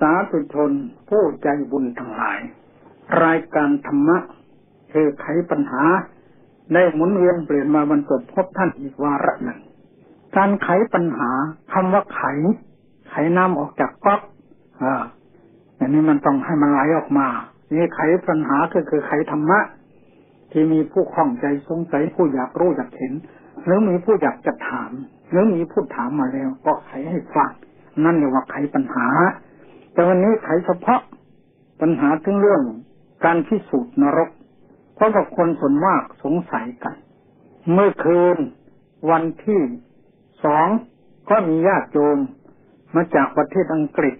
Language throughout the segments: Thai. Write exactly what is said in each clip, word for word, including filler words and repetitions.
สาธุชนผู้ใจบุญทั้งหลายรายการธรรมะแก้ไขปัญหาได้หมุนเวียนเปลี่ยนมาบรรจบพบท่านอีกวาระหนึ่งการไขปัญหาคำว่าไขไขน้ำออกจากก๊อกอ่าอันนี้มันต้องให้มันไหลออกมานี่ไขปัญหาก็คือไขธรรมะที่มีผู้ข้องใจสงสัยผู้อยากรู้อยากเห็นหรือมีผู้อยากจะถามหรือมีผู้ถามมาแล้วก็ไขให้ฟังนั่นเรียกว่าไขปัญหาแต่วันนี้ไขเฉพาะปัญหาถึงเรื่องการพิสูจน์นรกเพราะว่าคนส่วนมากสงสัยกันเมื่อคืนวันที่สองก็มีญาติโยมมาจากประเทศอังกฤษ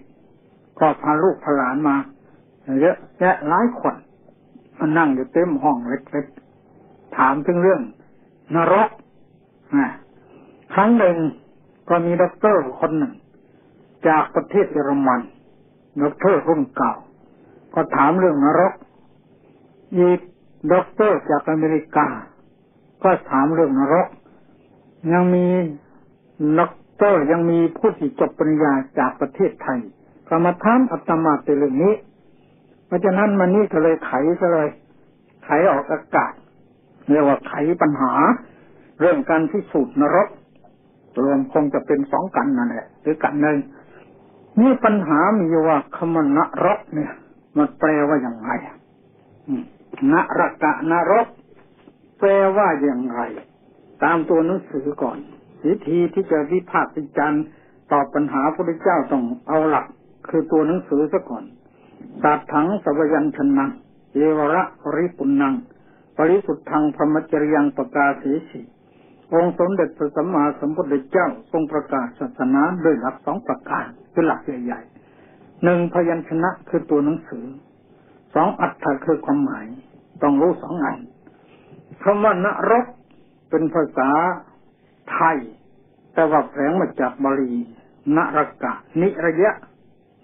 ก็พาลูกพาหลานมาเยอะแยะหลายคนมานั่งอยู่เต็มห้องเล็กๆถามถึงเรื่องนรกนะครั้งหนึ่งก็มีด็อกเตอร์คนหนึ่งจากประเทศเยอรมันด็อกเตอร์รุ่นเก่าก็ถามเรื่องนรกอีกด็อกเตอร์จากอเมริกาก็ถามเรื่องนรกยังมีด็อกเตอร์ยังมีผู้ที่จบปริญญาจากประเทศไทยก็มาถามอาตมาในเรื่องนี้เพราะฉะนั้นมันนี่ก็เลยไขซะเลยไขออกอากาศเรียกว่าไขปัญหาเรื่องการพิสูจน์นรกรวมคงจะเป็นสองกันนั่นแหละหรือกันหนึ่งนี่ปัญหามีว่าคำว่านรกเนี่ยมันแปลว่าอย่างไรนรกะนรกแปลว่าอย่างไรตามตัวหนังสือก่อนวิธีที่จะวิพากษ์วิจารณ์ตอบปัญหาพระพุทธเจ้าต้องเอาหลักคือตัวหนังสือซะก่อนศาสถังสวยัญชนะเยวระปริปุณังปริสุทธังพรหมจริยังประกาศีสิองค์สมเด็จพระสัมมาสัมพุทธเจ้าทรงประกาศศาสนาด้วยหลักสองประการคือหลักใหญ่ๆหนึ่งพยัญชนะคือตัวหนังสือสองอัตถะคือความหมายต้องรู้สองอันคำว่านรกเป็นภาษาไทยแต่ว่าแฝงมาจากบาลีนรกะนิระยะ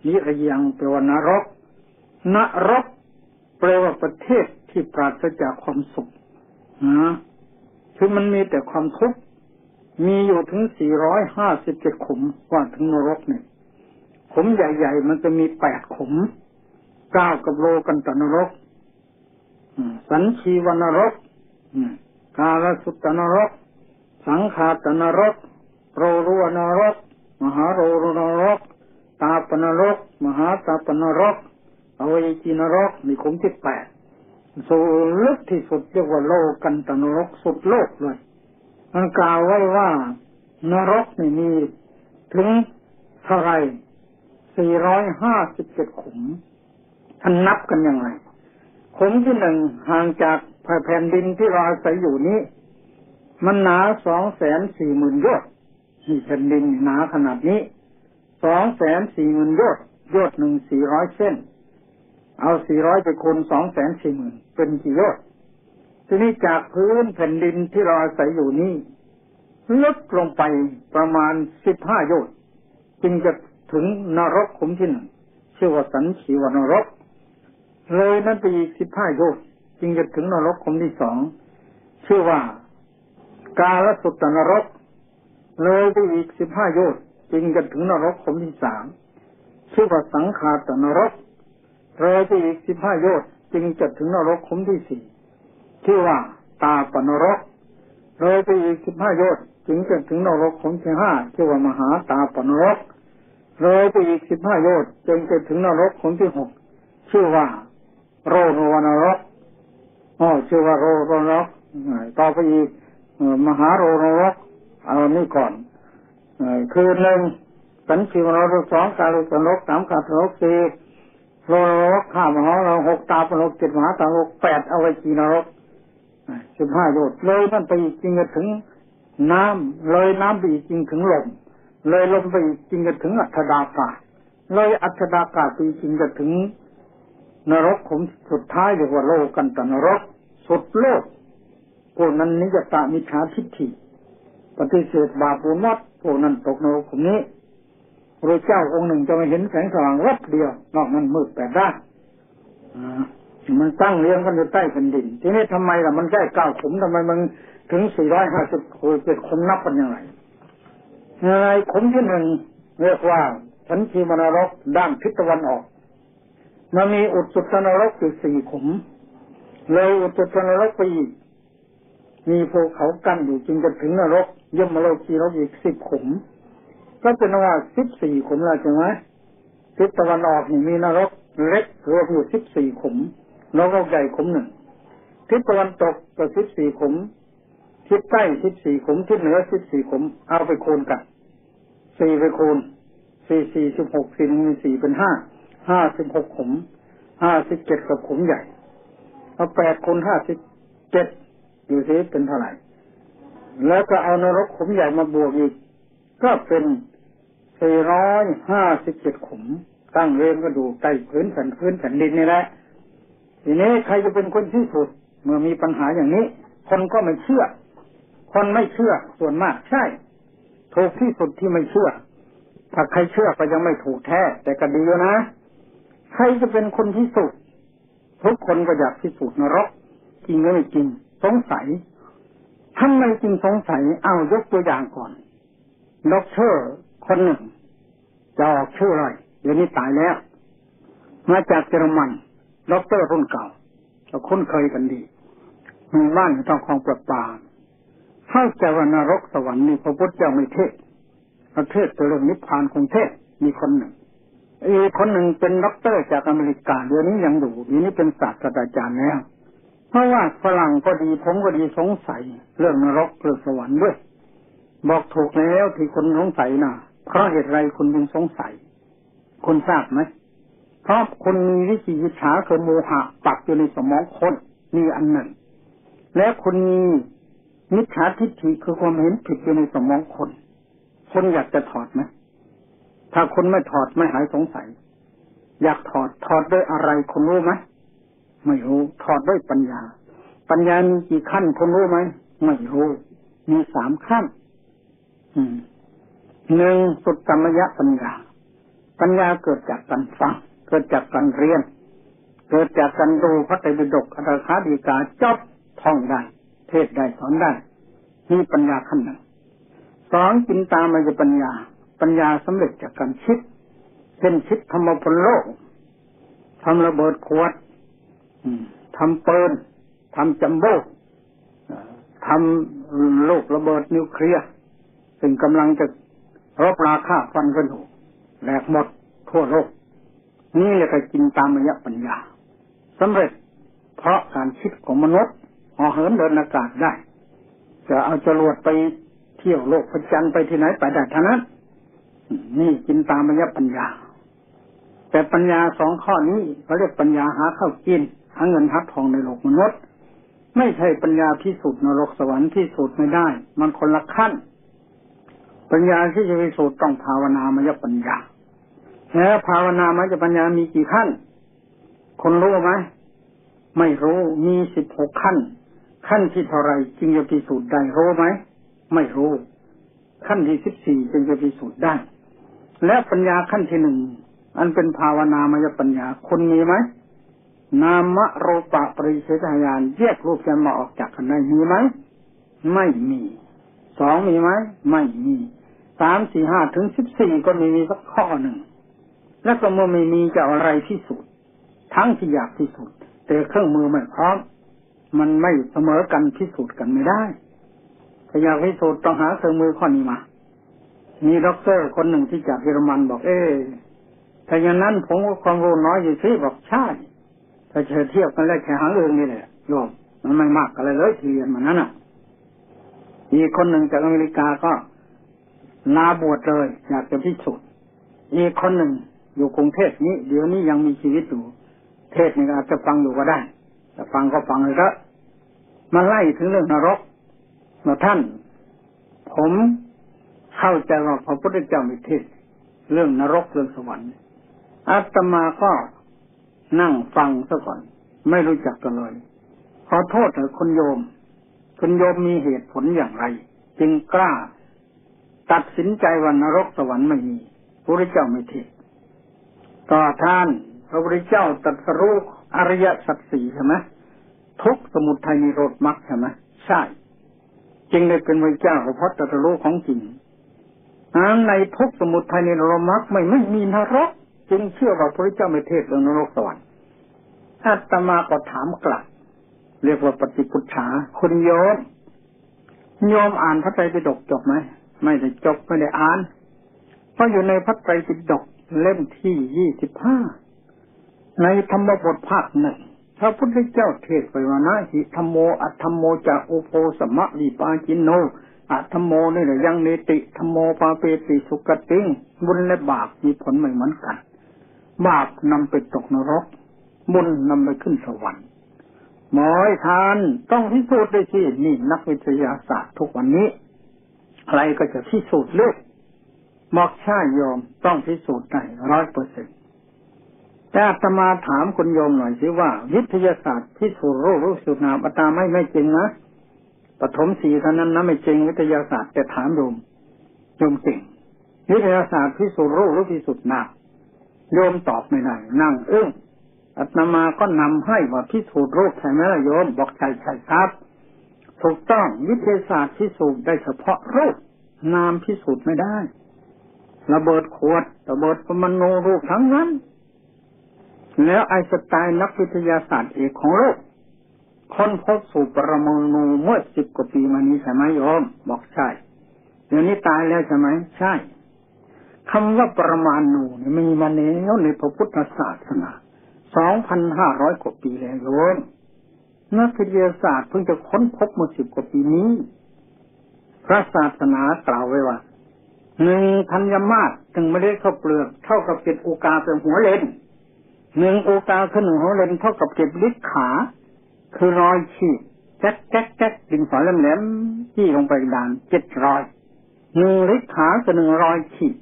นิระยังแปลว่านรกนรกแปลว่าประเทศที่ปราศจากความสุขนะคือมันมีแต่ความทุกข์มีอยู่ถึงสี่ร้อยห้าสิบเจ็ดขุมว่าถึงนรกเนี่ยขุมใหญ่ๆมันจะมีแปดขุมเก้ากับโลกันตนรกสันชีวนรกกาลสุตนรกสังขาตนรกโรรวนรกมหาโรรนรกตาปนรกมหาตาปนรกอวัยจีนรกมีขุมที่แปดสุดลึกที่สุดเรียกว่าโลกันตนรกสุดโลกเลยมันกล่าวไว้ว่านรกนี่มีถึงเท่าไรสี่ร้อยห้าสิบเจ็ดขุมท่านนับกันยังไงขุมที่หนึ่งห่างจากแผ่นดินที่เราอาศัยอยู่นี้มันหนา สองแสนสี่หมื่น โยชน์นี่แผ่นดินหนาขนาดนี้ สองแสนสี่หมื่น โยชน์โยชน์หนึ่ง สี่ร้อยเส้นเอาสี่ร้อยไปคูณ สองแสนสี่หมื่น เป็นกี่โยชน์ทีนี้จากพื้นแผ่นดินที่เราอาศัยอยู่นี้ลึกลงไปประมาณสิบห้าโยชน์จึงจะถึงนรกขุมที่หนึ่งชื่อว่าสันชีวนรกเลยนั้นไปอีกสิบห้าโยชน์จึงจะถึงนรกขุมที่สองชื่อว่ากาลสุตนรกเลยไปอีกสิบห้าโยชน์จึงจะถึงนรกขุมที่สามชื่อว่าสังขาตนรกเลยไปอีกสิบห้าโยชน์จึงจะถึงนรกขุมที่สี่ชื่อว่าตาปนรกเลยไปอีกสิบห้าโยชน์จึงจะถึงนรกขุมที่ห้าชื่อว่ามหาตาปนรกเลยไปอีกสิบห้าโยชน์จึงจะถึงนรกขุมที่หกชื่อว่าโรโรนรกอ๋อชื่อว่าโรโรนรกต่อไปอีกมหาโรโรนรกเอานี่ก่อนคือหนึ่งสันชีวนรกสองกาลสุตนรกสามกาลสุตนรกสี่โรโรนรกห้ามหาโรหกตาปนรกเจ็ดมหาตานรกแปดอวัยจีนรกสิบห้าโยชน์เลยนั่นไปอีกจึงจะถึงน้ำเลยน้ำไปอีกจึงถึงลมเลยลมไปอีกจึงจะถึงอัฏดากาศเลยอัฏดากาศไปจึงจะถึงนรกขุมสุดท้ายเรียกว่าโลกันตนรกสุดโลกพวกนั้นนิยตามิจฉาทิฏฐิปฏิเสธบาปบุญมดพวกนั้นตกนรกขุมนี้พระเจ้าองค์หนึ่งจะมาเห็นแสงสว่างวับเดียวนอกนั้นมืดแปดด้านมันตั้งเรียงกันอยู่ใต้แผ่นดินทีนี้ทำไมล่ะมันใกล้เก้าขุมทำไมมันถึงสี่ร้อยห้าสิบเจ็ดขุมนับกันยังไงในขุมที่หนึ่งเรียกว่า ฉันทีมนรกด้านทิศตะวันออกมันมีอุตุตนรกอยู่สี่ขุมเลยอุตุตนรกไปอีกมีภูเขากั้นอยู่จึงจะถึงนรกย่อมมาโลกีรกอีกสิบขุมก็เป็นว่าสิบสี่ขุมแล้วใช่ไหมทิศตะวันออกมีนรกเล็กรวมอยู่สิบสี่ขุมนรกใหญ่ขุมหนึ่งทิศตะวันตกก็สิบสี่ขุมทิศใต้สิบสี่ขุมทิศเหนือสิบสี่ขุมเอาไปคูณกันสี่ไปคูณสี่สี่สิบหกสี่หนึ่งสี่เป็นห้าห้าสิบหกขุมห้าสิบเจ็ดกับขุมใหญ่เอาแปดคูณห้าสิบเจ็ดอยู่ซิเป็นเท่าไหร่แล้วก็เอานรกขุมใหญ่มาบวกอีกก็เป็นสี่ร้อยห้าสิบเจ็ดขุมตั้งเรียงก็ดูใต้พื้นแผ่นพื้นแผ่นดินนี่แหละทีนี้ใครจะเป็นคนที่สุดเมื่อมีปัญหาอย่างนี้คนก็ไม่เชื่อคนไม่เชื่อส่วนมากใช่ถูกที่สุดที่ไม่เชื่อถ้าใครเชื่อก็ยังไม่ถูกแท้แต่ก็ดีแล้วนะใครจะเป็นคนที่สุดทุกคนก็อยากที่สุดนรกจริงหรือไม่จริงสงสัยทำไมจริงสงสัยเอายกตัวอย่างก่อนด็อกเตอร์คนหนึ่งจะออกชื่ออะไรเดี๋ยวนี้ตายแล้วมาจากเยอรมันด็อกเตอร์รุ่นเก่าเราคุ้นเคยกันดีมีบ้านอยู่ตรงคลองประปาเข้าใจว่านรกสวรรค์นี่พระพุทธเจ้าไม่เทศประเทศตัวเรื่องนิพพานคงเทศมีคนหนึ่งอีกคนหนึ่งเป็นด็อกเตอร์จากอเมริกาเดี๋ยวนี้ยังอยู่เดี๋ยวนี้เป็นศาสตราจารย์แล้วเพราะว่าฝรั่งก็ดีผมก็ดีสงสัยเรื่องนรกเรื่องสวรรค์ด้วยบอกถูกแล้วที่คนสงสัยนะเพราะเหตุไรคุณเป็นสงสัยคุณทราบไหมเพราะคุณมีวิจิตรฉาคือโมหะปักอยู่ในสมองคนนี่อันหนึ่งและคุณมีมิจฉาทิฏฐิคือความเห็นผิดอยู่ในสมองคนคุณอยากจะถอดไหมถ้าคุณไม่ถอดไม่หายสงสัยอยากถอดถอดด้วยอะไรคุณรู้ไหมไม่รู้ถอดด้วยปัญญาปัญญามีกี่ขั้นคุณรู้ไหมไม่รู้มีสามขั้นหนึ่งสุตตมยปัญญาปัญญาเกิดจากการฟังเกิดจากการเรียนเกิดจากการดูพระไตรปิฎกอัตถกาฎีกาจบท่องได้เทศได้สอนได้มีปัญญาขั้นหนึ่งสองจินตามยปัญญาปัญญาสำเร็จจากการคิดเช่นคิดธรรมพลโลกทำระเบิดขวดทำปืนทำจัมโบ้ทำลูกระเบิดนิวเคลียร์ซึ่งกำลังจะรบราฆ่าฟันกันอยู่แหลกหมดทั่วโลกนี่แหละก็จินตามยปัญญาสำเร็จเพราะการคิดของมนุษย์เหาะเหินเดินอากาศได้จะเอาจรวดไปเที่ยวโลกพระจันทร์ไปที่ไหนไปได้ทั้งนั้นนี่จินตามยปัญญาแต่ปัญญาสองข้อนี้เขาเรียกปัญญาหาข้าวกินหาเงินหาทองในโลกมนุษย์ไม่ใช่ปัญญาที่สุดนรกสวรรค์ที่สุดไม่ได้มันคนละขั้นปัญญาที่จะไปสูตรต้องภาวนามยปัญญาแล้วภาวนามยปัญญามีกี่ขั้นคนรู้ไหมไม่รู้มีสิบหกขั้นขั้นที่เท่าไรจึงจะพิสูจน์ได้รู้ไหมไม่รู้ขั้นที่สิบสี่จึงจะพิสูจน์ได้และปัญญาขั้นที่หนึ่งอันเป็นภาวนามยปัญญาคนมีไหมนามโรปะปริเฉทญาณแยกรูปกันมาออกจากกันได้มีไหมไม่มีสองมีไหมไม่มีสามสี่ห้าถึงสิบสี่ก็ไม่มีสักข้อหนึ่งและก็เมื่อไม่มีจะอะไรที่สุดทั้งที่อยากที่สุดแต่เครื่องมือไม่พร้อมมันไม่เสมอกันพิสูจน์กันไม่ได้ถ้าอยากพิสูจน์ต้องหาเครื่องมือข้อนี้มามีด็อกเตอร์คนหนึ่งที่จากเยอรมันบอกเอ๊ะถ้าอย่างนั้นผมก็ความรู้น้อยอยู่ที่บอกใช่ถ้าเฉยเทียบกันแล้วแค่หางเอื้องนี่แหละโยมมันไม่มากอะไรเลยที่เรียนมานั้นอ่ะอีกคนหนึ่งจากอเมริกาก็ลาบวชเลยอยากจะพิสูจน์อีกคนหนึ่งอยู่กรุงเทพนี้เดี๋ยวนี้ยังมีชีวิตอยู่เทศนี่อาจจะฟังอยู่ก็ได้แต่ฟังก็ฟังเลยก็มาไล่ถึงเรื่องนรกมาท่านผมเข้าใจว่าพระพุทธเจ้ามีเทศเรื่องนรกเรื่องสวรรค์อาตมาก็นั่งฟังซะก่อนไม่รู้จักกันเลยขอโทษเถอะคุณโยมคุณโยมมีเหตุผลอย่างไรจึงกล้าตัดสินใจว่านรกสวรรค์ไม่มีพระพุทธเจ้าไม่เทศต่อท่านพระพุทธเจ้าตรัสรู้อริยสัจสี่ใช่ไหมทุกข์สมุทัยนิโรธมรรคใช่ไหมใช่จึงได้เป็นพระเจ้าเพราะตรัสรู้ของจริง ในทุกสมุทัยในนรกมรรคไม่ไม่มีนรกจึงเชื่อว่าพระเจ้าไม่เทศเรื่องนรกสวรรค์อาตมาก็ถามกลับเรียกว่าปฏิปุจฉาคุณโยมโยมอ่านพระไตรปิฎกจบไหมไม่ได้จบไม่ได้อ่านเพราะอยู่ในพระไตรปิฎกเล่มที่ยี่สิบห้าในธรรมบทภาคหนึ่งพระพุทธเจ้าเทศไว้ว่านะหิธรรมโมอัธรรมโมจะโอโพสมะลิปาจินโนอัธรรมโมนี่แหละยังเนติธรรมโมปาเปติสุกติงบุญและบาปมีผลไม่เหมือนกันบาปนำไปตกนรกบุญนำไปขึ้นสวรรค์หมอยทานต้องพิสูจน์ได้สินี่นักวิทยาศาสตร์ทุกวันนี้ใครก็จะพิสูจน์เลยมอกช่ายโยมต้องพิสูจน์ได้ร้อยเปอร์เซ็นต์แต่อาตมาถามคุณโยมหน่อยสิว่าวิทยาศาสตร์พิสูจน์รู้รู้สุนามอาตมาไม่ไม่จริงนะปฐมศีเท่านั้นนะไม่จริงวิทยาศาสตร์แต่ถามโยมโยมจริงวิทยาศาสตร์พิสูจน์รู้รู้พิสูจน์นามโยมตอบไม่ได้นั่งอึ้งอาตมาก็นำให้ว่าพิสูจน์รู้ใช่ไหมล่ะโยมบอกใช่ใช่ครับถูกต้องวิทยาศาสตร์พิสูจน์ได้เฉพาะรูปนามพิสูจน์ไม่ได้ระเบิดขวดระเบิดปรมาณูรูปทั้งนั้นแล้วไอน์สไตน์นักวิทยาศาสตร์เอกของโลกค้นพบสู่ปรมาณูเมื่อสิบกว่าปีมานี้ใช่ไหมโยมบอกใช่เดี๋ยวนี้ตายแล้วใช่ไหมใช่คำว่าปรมาณูเนี่ยมีมาแล้วในพระพุทธศาสนา สองพันห้าร้อย กว่าปีแล้วโยมนักวิทยาศาสตร์เพิ่งจะค้นพบเมื่อสิบกว่าปีนี้พระศาสนากล่าวไว้ว่าหนึ่งธัญมาศถึงไม่ได้เข้าเปลือกเท่ากับเกล็ดโอกาเป็นหัวเลนหนึ่งโอกาคือหนึ่งหัวเลนเท่ากับเกล็ดลิขขาคือรอยขีดแจ๊กแจ๊กแจ๊กดินสอแหลมแหลมจี้ลงไปด่านเจ็ดรอยหนึ่งลิขขาคือหนึ่งรอยขีด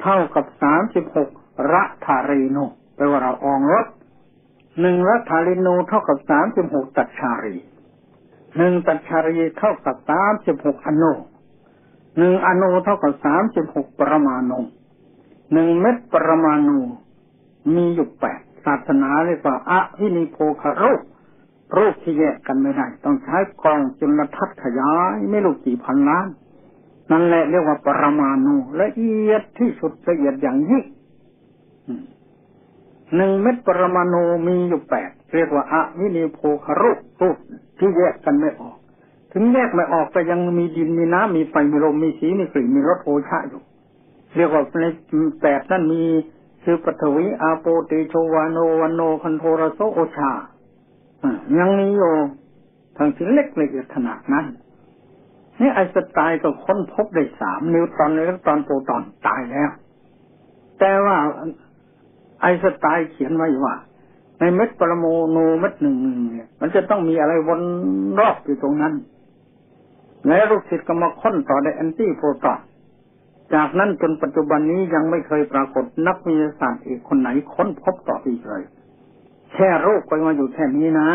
เท่ากับสามสิบหกรัฐารีโนแปลว่าเราอองรถหนึ่งรัฐารีโนเท่ากับสามสิบหกตัชชารีหนึ่งตัชชารีเท่ากับสามสิบหกอโนหนึ่งอโนเท่ากับสามสิบหกปรมาณูหนึ่งเม็ดปรมาณูมีอยู่แปดศาสนาเรียกว่าอะวินิโพคารูปรูปที่แยกกันไม่ได้ต้องใช้กล้องจุลทรรศน์ขยายไม่รู้กี่พันล้านนั่นแหละเรียกว่าปรมาณูละเอียดที่สุดละเอียดอย่างยิ่งหนึ่งเม็ดปรมาณูมีอยู่แปดเรียกว่าอะวินิโพคารูปรูปที่แยกกันไม่ออกถึงแยกไม่ออกแต่ยังมีดินมีน้ำมีไฟมีลมมีสีมีกลิ่นมีรสโอชะอยู่เรียกว่าในแปดนั่นมีคือปฐวีอาโปเตโชวาโนวันโนคันโทรโซโอชายังมีอยู่ทั้งชิ้นเล็กละเอียดขนาดนั้นนี่ไอน์สไตน์ก็ค้นพบได้สามนิวตรอนอิเล็กตรอนโปรตอนตายแล้วแต่ว่าไอน์สไตน์เขียนไว้ว่าในเม็ดปรมาณูเม็ดหนึ่งเนี่ยมันจะต้องมีอะไรวนรอบอยู่ตรงนั้นและลูกศิษย์ก็มาค้นต่อในแอนตี้โปรตอนจากนั้นจนปัจจุบันนี้ยังไม่เคยปรากฏนักวิทยาศาสตร์อีกคนไหนค้นพบต่ออีกเลยแค่โรคไปมาอยู่แค่นี้นะ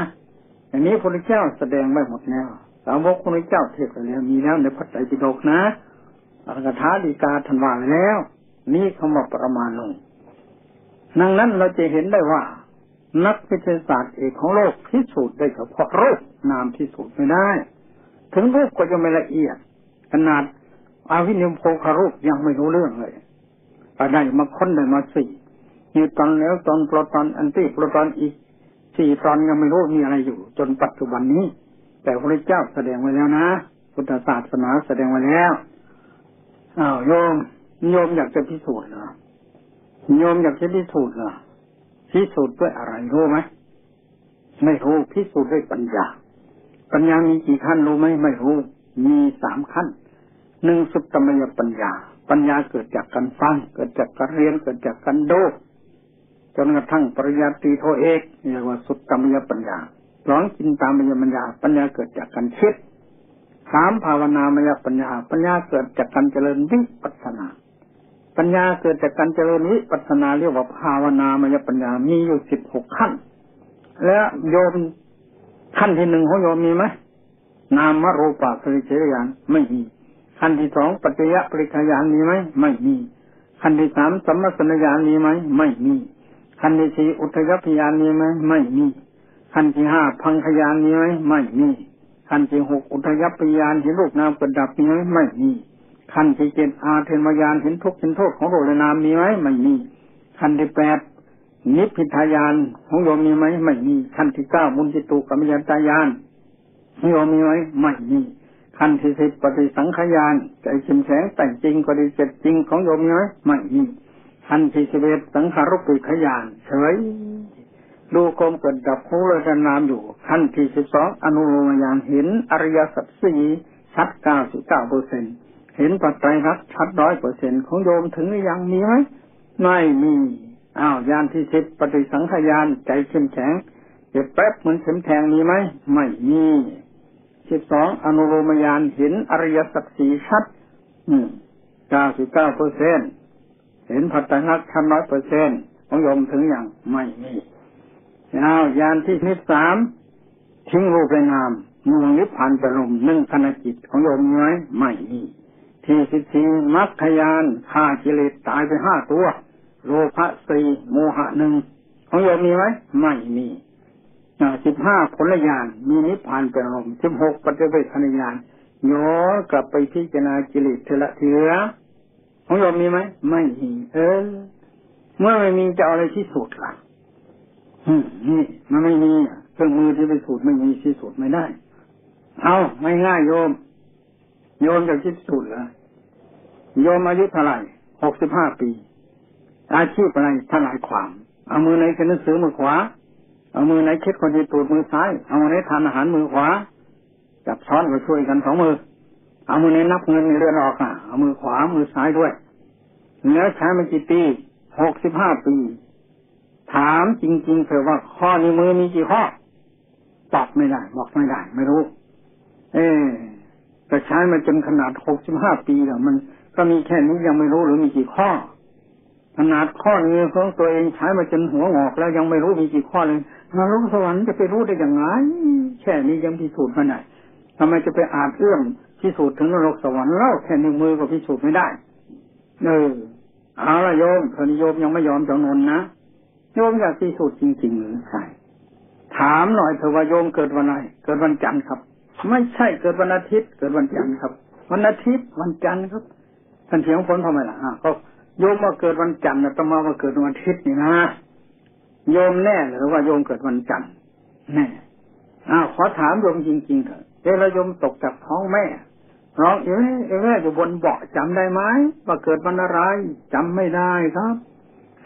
อย่างนี้พระพุทธเจ้าแสดงไว้หมดแล้วสาวกพระพุทธเจ้าเทศน์แล้วมีแล้วในพระไตรปิฎกนะอัตถกถาฎีกาท่านว่าแล้วนี่คำว่าปรมาณูดังนั้นเราจะเห็นได้ว่านักวิทยาศาสตร์เอกของโลกพิสูจน์ได้เฉพาะรูปนามพิสูจน์ไม่ได้ถึงรูปก็ยังไม่ละเอียดขนาดอาวินิโพคารูปยังไม่รู้เรื่องเลยแต่ได้มาค้นได้มาสี่นิวตรอนแล้วตอนโปรตอนอันตี้โปรตอนอีกสี่ตอนยังไม่รู้มีอะไรอยู่จนปัจจุบันนี้แต่พระเจ้าแสดงไว้แล้วนะพุทธศาสนาแสดงไว้แล้วอ้าวโยมโยมอยากจะพิสูจน์เหรอโยมอยากจะพิสูจน์เหรอพิสูจน์ด้วยอะไรรู้ไหมไม่รู้พิสูจน์ด้วยปัญญาปัญญามีกี่ขั้นรู้ไหมไม่รู้มีสามขั้นหนึ่งสุตตมยปัญญาปัญญาเกิดจากการฟังเกิดจากการเรียนเกิดจากการดูจนกระทั่งปริญญาตรีโทเอกเรียกว่าสุตตมยปัญญาหลองจินตามยปัญญาปัญญาเกิดจากการคิดสามภาวนามยปัญญาปัญญาเกิดจากการเจริญวิปัสสนาปัญญาเกิดจากการเจริญวิปัสสนาเรียกว่าภาวนามยปัญญามีอยู่สิบหกขั้นและโยมขั้นที่หนึ่งของโยมมีไหมนามรูปะปริเฉยญาณไม่มีขั้นที่สองปัจจยปริคญาณมีไหมไม่มีขั้นที่สามสัมมัสสนญาณมีไหมไม่มีขั้นที่สี่อุทธัยพยานมีไหมไม่มีขั้นที่ห้าพังคญาณมีไหมไม่มีขั้นที่หกอุทธัยพยานเห็นรูปนามเกิดดับมีไหมไม่มี ขั้นที่เจ็ดอาเทนวญาณเห็นทุกข์เห็นโทษของโลกและนามมีไหมไม่มีขั้นที่แปดนิพพิทายานของโยมมีไหมไม่มีขั้นที่เก้ามุนจิตุกัมมิยันตายานของโยมมีไหมไม่มีขั้นที่สิบปฏิสังขยานใจชิมแสงแต่งจริงปฏิเสธจริงของโยมมีไหมไม่มีขั้นที่สิบเอ็ดสังขารุปปิขยานเฉยดูกลมเกิดดับของโลกและนามอยู่ขั้นที่สิบสองอนุโลมญาณเห็นอริยสัจสี่ชัดเก้าสิบเก้าเปอร์เซ็นต์เห็นปัจจัยครับชัดร้อยเปอร์เซ็นต์ของโยมถึงหรือยังมีไหมไม่มีอ้าวยานที่สิบปฏิสังขยานใจเข้มแข็งเจ็บแป๊บเหมือนเข็มแทงมีไหมไม่มีสิบสองอนุโลมญาณเห็นอริยสัจสี่ชัดเก้าสิบเก้าเปอร์เซ็นต์เห็นปัจจัยครับชัดร้อยเปอร์เซ็นต์ของโยมถึงยังไม่มีอ้าวยานที่สิบสามทิ้งรูปนามมุ่งนิพพานจะลมหนึ่งขณะจิตของโยมมีไหมไม่มีที่สิบสี่มรรคญาณฆ่ากิเลสตายไปห้าตัวโลภะสี่โมหะหนึ่งของโยมมีไหมไม่มีสิบห้าผลญาณมีนิพพานเป็นลมสิบหกปฏิเวทญาณย้อนกลับไปพิจารณากิเลสเถระเถือของโยมมีไหมไม่มีเออเมื่อไม่มีจะเอาอะไรที่สุดล่ะนี่มันไม่มีเครื่องมือที่ไปสูตรไม่มีที่สูตรไม่ได้เอาไม่ง่ายโยมโยมจะคิดสูตรเหรอโยมอายุเท่าไหร่หกสิบห้าปีอาชีพอะไรทนายความเอามือไหนเขียนหนังสือมือขวาเอามือไหนเช็ดคนที่ตูดมือซ้ายเอามือไหนทานอาหารมือขวาจับช้อนก็ช่วยกันสองมือเอามือไหนนับเงินในเรือนออกอ่ะเอามือขวามือซ้ายด้วยแล้วใช้มากี่ปีหกสิบห้าปีถามจริงๆเถอะว่าข้อในมือมีกี่ข้อตอบไม่ได้บอกไม่ได้ไม่รู้เออแต่ใช้มาจนขนาดหกสิบห้าปีแล้วมันก็มีแค่นี้ยังไม่รู้หรือมีกี่ข้อขนาดข้อนี้ของตัวเองใช้มาจนหัวงอกแล้วยังไม่รู้มีกี่ข้อเลยนรกสวรรค์จะไปรู้ได้อย่างไรแค่นี้ยังพิสูจน์ไม่ได้ทำไมจะไปอาจเอื้อมพิสูจน์ถึงนรกสวรรค์เล่าแค่ในมือก็พิสูจน์ไม่ได้เออเอาละโยมเถอะโยมยังไม่ยอมจำนนนะโยมอยากพิสูจน์จริงๆหรือใครถามหน่อยเถอะว่าโยมเกิดวันอะไรเกิดวันจันทร์ครับไม่ใช่เกิดวันอาทิตย์เกิดวันจันทร์ครับวันอาทิตย์วันจันทร์ครับท่านเถียงผลทำไมล่ะอ่ะก็โยมมาเกิดวันจันทร์แต่มาว่าเกิดวันอาทิตย์นี่นะโยมแน่หรือว่าโยมเกิดวันจันทร์แน่อ้าวขอถามโยมจริงๆเถอะเวลาโยมตกจากท้องแม่ร้องเอ๊ะเอ๊ะอยู่บนเบาะจำได้ไหมว่าเกิดวันอะไรจำไม่ได้ครับ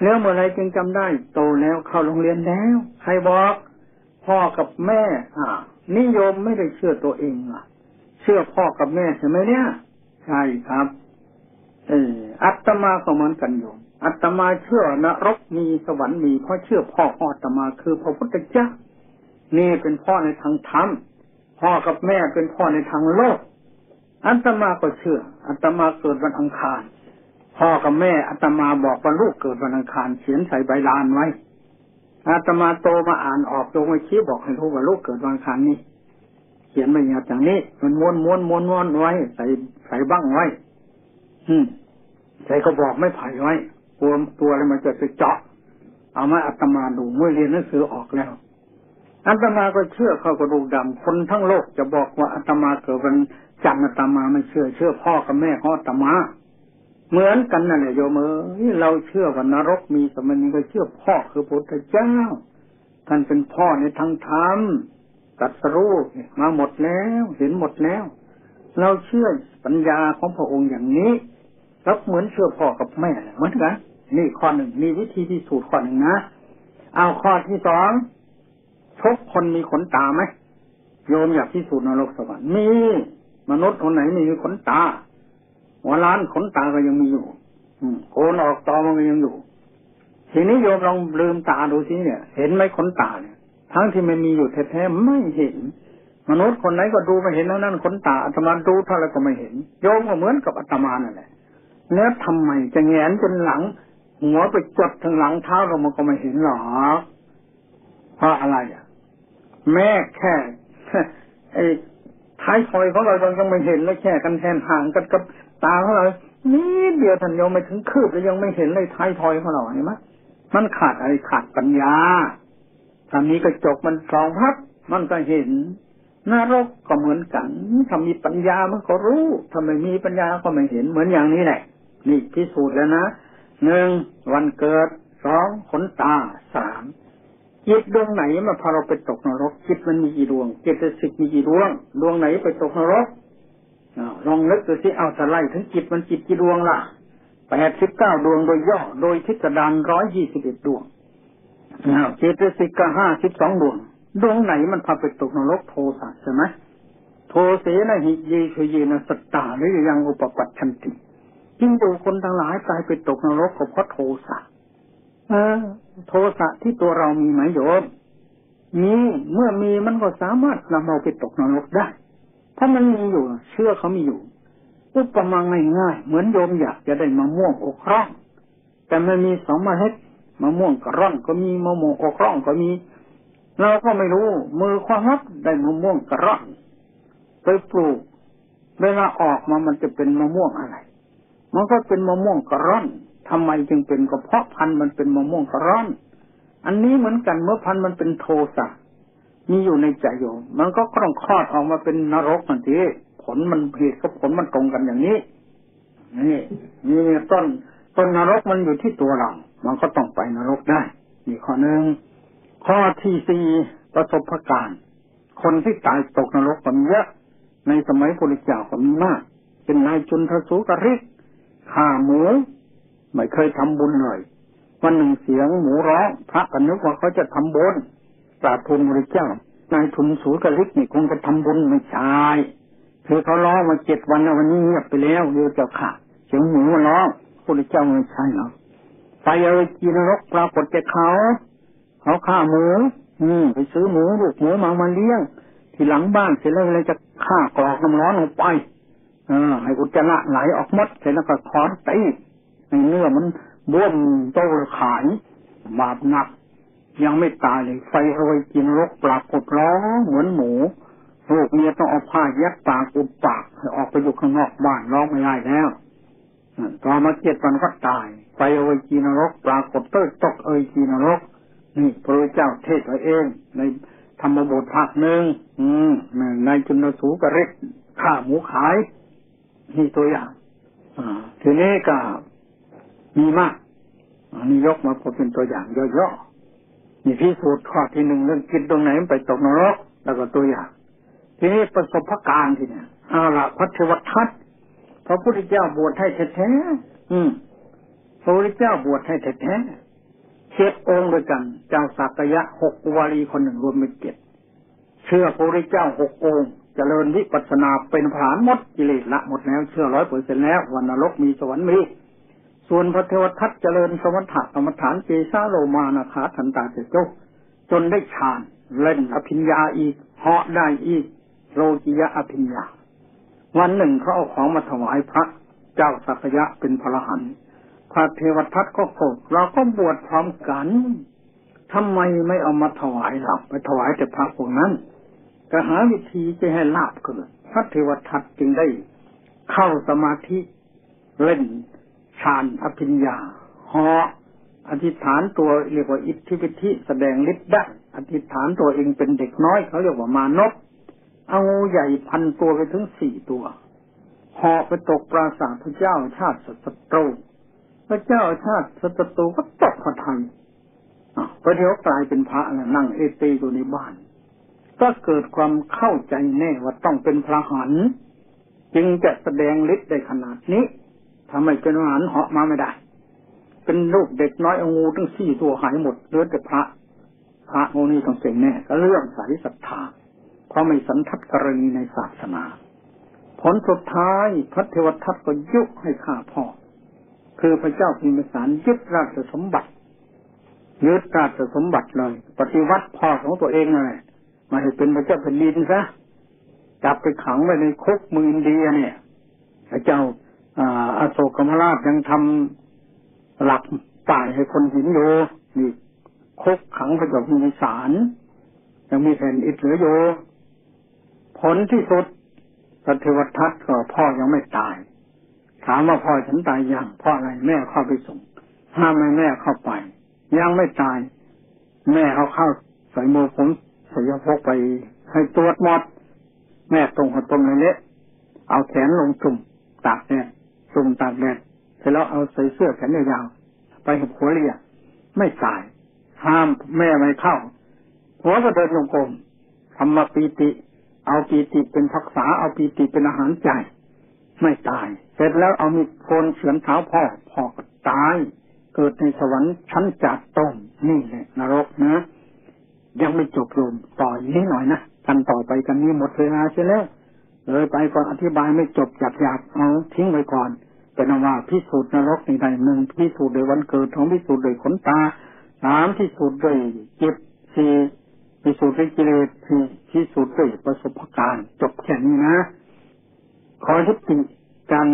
แล้วเมื่อไรจึงจำได้โตแล้วเข้าโรงเรียนแล้วใครบอกพ่อกับแม่อ่านิยมไม่ได้เชื่อตัวเองอ่ะเชื่อพ่อกับแม่ใช่ไหมเนี่ยใช่ครับเอออัตมาก็เหมือนกันโยมอัตมาเชื่อนรกมีสวรรค์มีเพราะเชื่อพ่ออัตมาคือพระพุทธเจ้านี่เป็นพ่อในทางธรรมพ่อกับแม่เป็นพ่อในทางโลกอัตมาก็เชื่ออัตมาเกิดวันอังคารพ่อกับแม่อาตมาบอกว่าลูกเกิดวันอังคารเขียนใส่ใบลานไว้อาตมาโตมาอ่านออกตรงไอ้ชี้บอกให้รู้ว่าลูกเกิดวันอังคารนี่เขียนไว้อย่างนี้มันม้วนม้วนม้วนม้วนไว้ใส่ใส่บั้งไว้อืมใส่กระบอกไม่ไผ่ไว้กลัวตัวอะไรมันจะไปเจาะเอามาอาตมาดูเมื่อเรียนหนังสือออกแล้วอาตมาก็เชื่อเขากระดูกดำคนทั้งโลกจะบอกว่าอาตมาเกิดวันจันทร์อาตมาไม่เชื่อเชื่อพ่อกับแม่ของอาตมาเหมือนกันนั่นแหละโยมเอ๋ยเราเชื่อว่านรกมีสมัยนี้ก็เชื่อพ่อคือพระพุทธเจ้าท่านเป็นพ่อในทางธรรมตรัสรู้มาหมดแล้วเห็นหมดแล้วเราเชื่อปัญญาของพระองค์อย่างนี้รับเหมือนเชื่อพ่อกับแม่เหมือนกันนี่ข้อหนึ่งมีวิธีพิสูจน์ข้อหนึ่งนะเอาข้อที่สองทุกคนมีขนตาไหมโยมอยากพิสูจน์นรกสวรรค์มีมนุษย์คนไหนมีขนตาหัวล้านขนตาก็ยังมีอยู่โกนออกตอมันก็ยังอยู่ทีนี้โยมลองลืมตาดูสิเนี่ยเห็นไหมขนตาเนี่ยทั้งที่มันมีอยู่แท้ๆไม่เห็นมนุษย์คนไหนก็ดูมาเห็นแล้วนั่นขนตาอาตมาดูเท่าไรก็ไม่เห็นโยมก็เหมือนกับอาตมานั่นแหละแล้วทำไมจะแงนจนหลังหัวไปจดถึงหลังเท้าเรามันก็ไม่เห็นหรอเพราะอะไรอ่ะแม่แค่ไอ้ท้ายถอยของเราเรายังไม่เห็นแล้วแค่กันแทนห่างกันกับตาของเรานี่เดียวทันโยมไม่ถึงคืบแล้วยังไม่เห็นเลยท้ายทอยของเราเห็นไหมมันขาดอะไรขาดปัญญาทางนี้กระจกมันสองพับมันก็เห็น นรกก็เหมือนกันถ้ามีปัญญามันก็รู้ถ้าไม่มีปัญญาก็ไม่เห็นเหมือนอย่างนี้แหละนี่พิสูจน์แล้วนะหนึ่งวันเกิดสองขนตาสามจิตดวงไหนมาพาเราไปตกนรกจิตมันมีกี่ดวงเจตสิกมีกี่ดวงดวงไหนไปตกนรกลองนึกดูสิเอาสไลด์ถึงจิตมันจิตกี่ดวงล่ะแปดสิบเก้าดวงโดยย่อโดยทิศดานร้อยยี่สิบเอ็ดดวงเจตสิกห้าสิบสองดวงดวงไหนมันพาไปตกนรกโทสะใช่ไหมโทเสนะหิเยชเยนะสัตตาหรือยังอุปปัตชันติยิ่งดูคนทั้งหลายตายไปตกนรกก็เพราะโทสะเออโทสะที่ตัวเรามีไหมโยมมีเมื่อมีมันก็สามารถนำเราไปตกนรกได้ถ้ามันมีอยู่เชื่อเขามีอยู่อุปมาง่ายๆเหมือนโยมอยากจะได้มะม่วงอกร่องแต่มันมีสองเมล็ดมะม่วงกระร่อนก็มีมะม่วงอกร่องก็มีเราก็ไม่รู้มือความลับได้มะม่วงกระร่อนไปปลูกเวลาออกมามันจะเป็นมะม่วงอะไรมันก็เป็นมะม่วงกระร่อนทำไมจึงเป็นก็เพราะพันธุ์มันเป็นมะม่วงกระร่อนอันนี้เหมือนกันเมื่อพันธุ์มันเป็นโทสะมีอยู่ในใจโยมมันก็ต้องคลอดออกมาเป็นนรกนั่นทีผลมันเหตุกับผลมันตรงกันอย่างนี้นี่นี่ต้นต้นนรกมันอยู่ที่ตัวเรามันก็ต้องไปนรกได้นี่ข้อหนึ่งข้อที่สี่ประสบการณ์คนที่ตายตกนรกกันเยอะในสมัยพุทธเจ้าก็มีมากเป็นนายจุนทสูกฤตฆ่าหมูไม่เคยทำบุญเลยวันหนึ่งเสียงหมูร้องพระก็นึกว่าเขาจะทำบุญกราบทูลพระเจ้านายทุนสูกฤตนี่คงจะทำบุญไม่ใช่คือเขาร้องมาเจ็ดวันแล้ววันนี้เงียบไปแล้วโยมเจ้าค่ะเสียงหมูมันร้องพระเจ้าไม่ใช่หรอกไปเอาไปกินนรกปรากฏแก่เขาเขาฆ่าหมูอืมไปซื้อหมูลูกหมูมามาเลี้ยงที่หลังบ้านเสร็จแล้วเลยจะฆ่ากรอกน้ำร้อนลงไปเออให้อุจจาระไหลออกหมดเสร็จแล้วก็ขอตีให้เนื้อมันบวมโตขายบาปหนักยังไม่ตายเลยไฟเอาไปกินนรกปรากฏร้องเหมือนหมูลูกเมียต้องเอาผ้ายัดปากอุดปากให้ออกไปอยู่ข้างนอกบ้านร้องไม่ได้แล้วต่อมาเจ็ดวันก็ตายไปเอาไว้กีนรกปรากฏเต้ยตกเอ่ยกีนรกนี่พระพุทธเจ้าเทศเอาเองในธรรมบทภาคหนึ่งนายจุนสูกฤตฆ่าหมูขายนี่ตัวอย่างทีนี้ก็มีมากอันนี้ยกมาพอเป็นตัวอย่างย่อๆนี่พิสูจน์ข้อที่หนึ่งเรื่องจิตตรงไหนมันไปตกนรกแล้วก็ตัวอย่างทีนี้ประสบการณ์ทีเนี่ยเอาละพัทธวัตทัศน์พระพุทธเจ้าบวชให้แท้ๆอืมพระพุทธเจ้าบวชให้แท้ๆเจ็ดองค์ด้วยกันเจ้าสักยะหกวารีคนหนึ่งรวมเป็นเจ็ดเชื่อพระพุทธเจ้าหกองค์เจริญวิปัสสนาเป็นพรานหมดกิเลสละหมดแล้วเชื่อร้อยเปอร์เซ็นต์แล้ววันนรกมีสวรรค์มีส่วนพระเทวทัตเจริญสมถะกรรมฐานเจสาโลมานาคาทันตาเจโจจนได้ฌานเล่นอภิญญาอีกเหาะได้อีกโลกิยะอภิญญาวันหนึ่งเขาเอาของมาถวายพระเจ้าสักยะเป็นพระอรหันต์พระเทวทัตก็โกรธเราก็บวชพร้อมกันทำไมไม่เอามาถวายเราไปถวายแต่พระพวกนั้นก็หาวิธีจะให้ลาภเกิดพระเทวทัตจึงได้เข้าสมาธิเล่นฌานอภิญญาเหาะอธิษฐานตัวเรียกว่าอิทธิฤทธิแสดงฤทธิ์ได้อธิษฐานตัวเองเป็นเด็กน้อยเขาเรียกว่ามานพเอาใหญ่พันตัวไปถึงสี่ตัวหอบไปตกปราสาทพระเจ้าชาติศัตรูพระเจ้าชาติศัตรูก็ตกพระทัยพระเทวกลายเป็นพระนั่งเอตีอยู่ในบ้านก็เกิดความเข้าใจแน่ว่าต้องเป็นพระหันจึงจะแสดงฤทธิ์ได้ขนาดนี้ทำไมเป็นพระหันเหาะมาไม่ได้เป็นลูกเด็กน้อยเอางูทั้งสี่ตัวหายหมดเหลือแต่พระพระองค์นี้ต้องเก่งแน่ก็เรื่องสายศรัทธาเพราะไม่สันทัดกรณีในศาสนาผลสุดท้ายพระเทวทัตก็ยุให้ข้าพ่อคือพระเจ้าพิมพิสารยึดราชสมบัติยึดราชสมบัติเลยปฏิวัติพ่อของตัวเองเลยมาให้เป็นพระเจ้าแผ่นดินซะจับไปขังไว้ในคุกเมืองอินเดียเนี่ยพระเจ้าอโศกมหาราชยังทำหลักป่ายให้คนหินอยู่นี่คุกขังพระเจ้าพิมพิสารยังมีแผ่นอิฐเหลืออยู่ผลที่สุดพระเทวทัตก็พ่อยังไม่ตายถามว่าพ่อฉันตายยังพ่ออะไรแม่เข้าไปส่งห้ามไม่แม่เข้าไปยังไม่ตายแม่เขาเข้าใส่โมผมใส่ยาพกไปให้ตรวจหมด แม่ตรงหัวต้มเละๆเอาแขนลงจุ่มตากแดดจุ่มตากแดดเสร็จแล้วเอาใส่เสื้อแขนยาวไปหับหัวเรียไม่ตายห้ามแม่ไม่เข้าหัวก็เดินลงกลมทำมาปีติเอาปีติเป็นพักษาเอาปีติเป็นอาหารใจไม่ตายเสร็จแล้วเอามีดโคนเฉือนเท้าพ่อพ่อก็ตายเกิดในสวรรค์ชั้นจัดต้มนี่แหละนรกนะยังไม่จบลมต่ออีกนิดหน่อยนะกันต่อไปกันนี้หมดเวลาใช่แล้วเลยไปก่อนอธิบายไม่จบหยาบๆเอาทิ้งไว้ก่อนเป็นว่าพิสูจน์นรกในใดหนึ่งพิสูจน์โดยวันเกิดของพิสูจน์โดยขนตาสามพิสูจน์โดยจิตสี่พิสูจน์ด้วยกิเลสสี่พิสูจน์ด้วยประสบการณ์จบแค่นี้นะขอให้ติดการ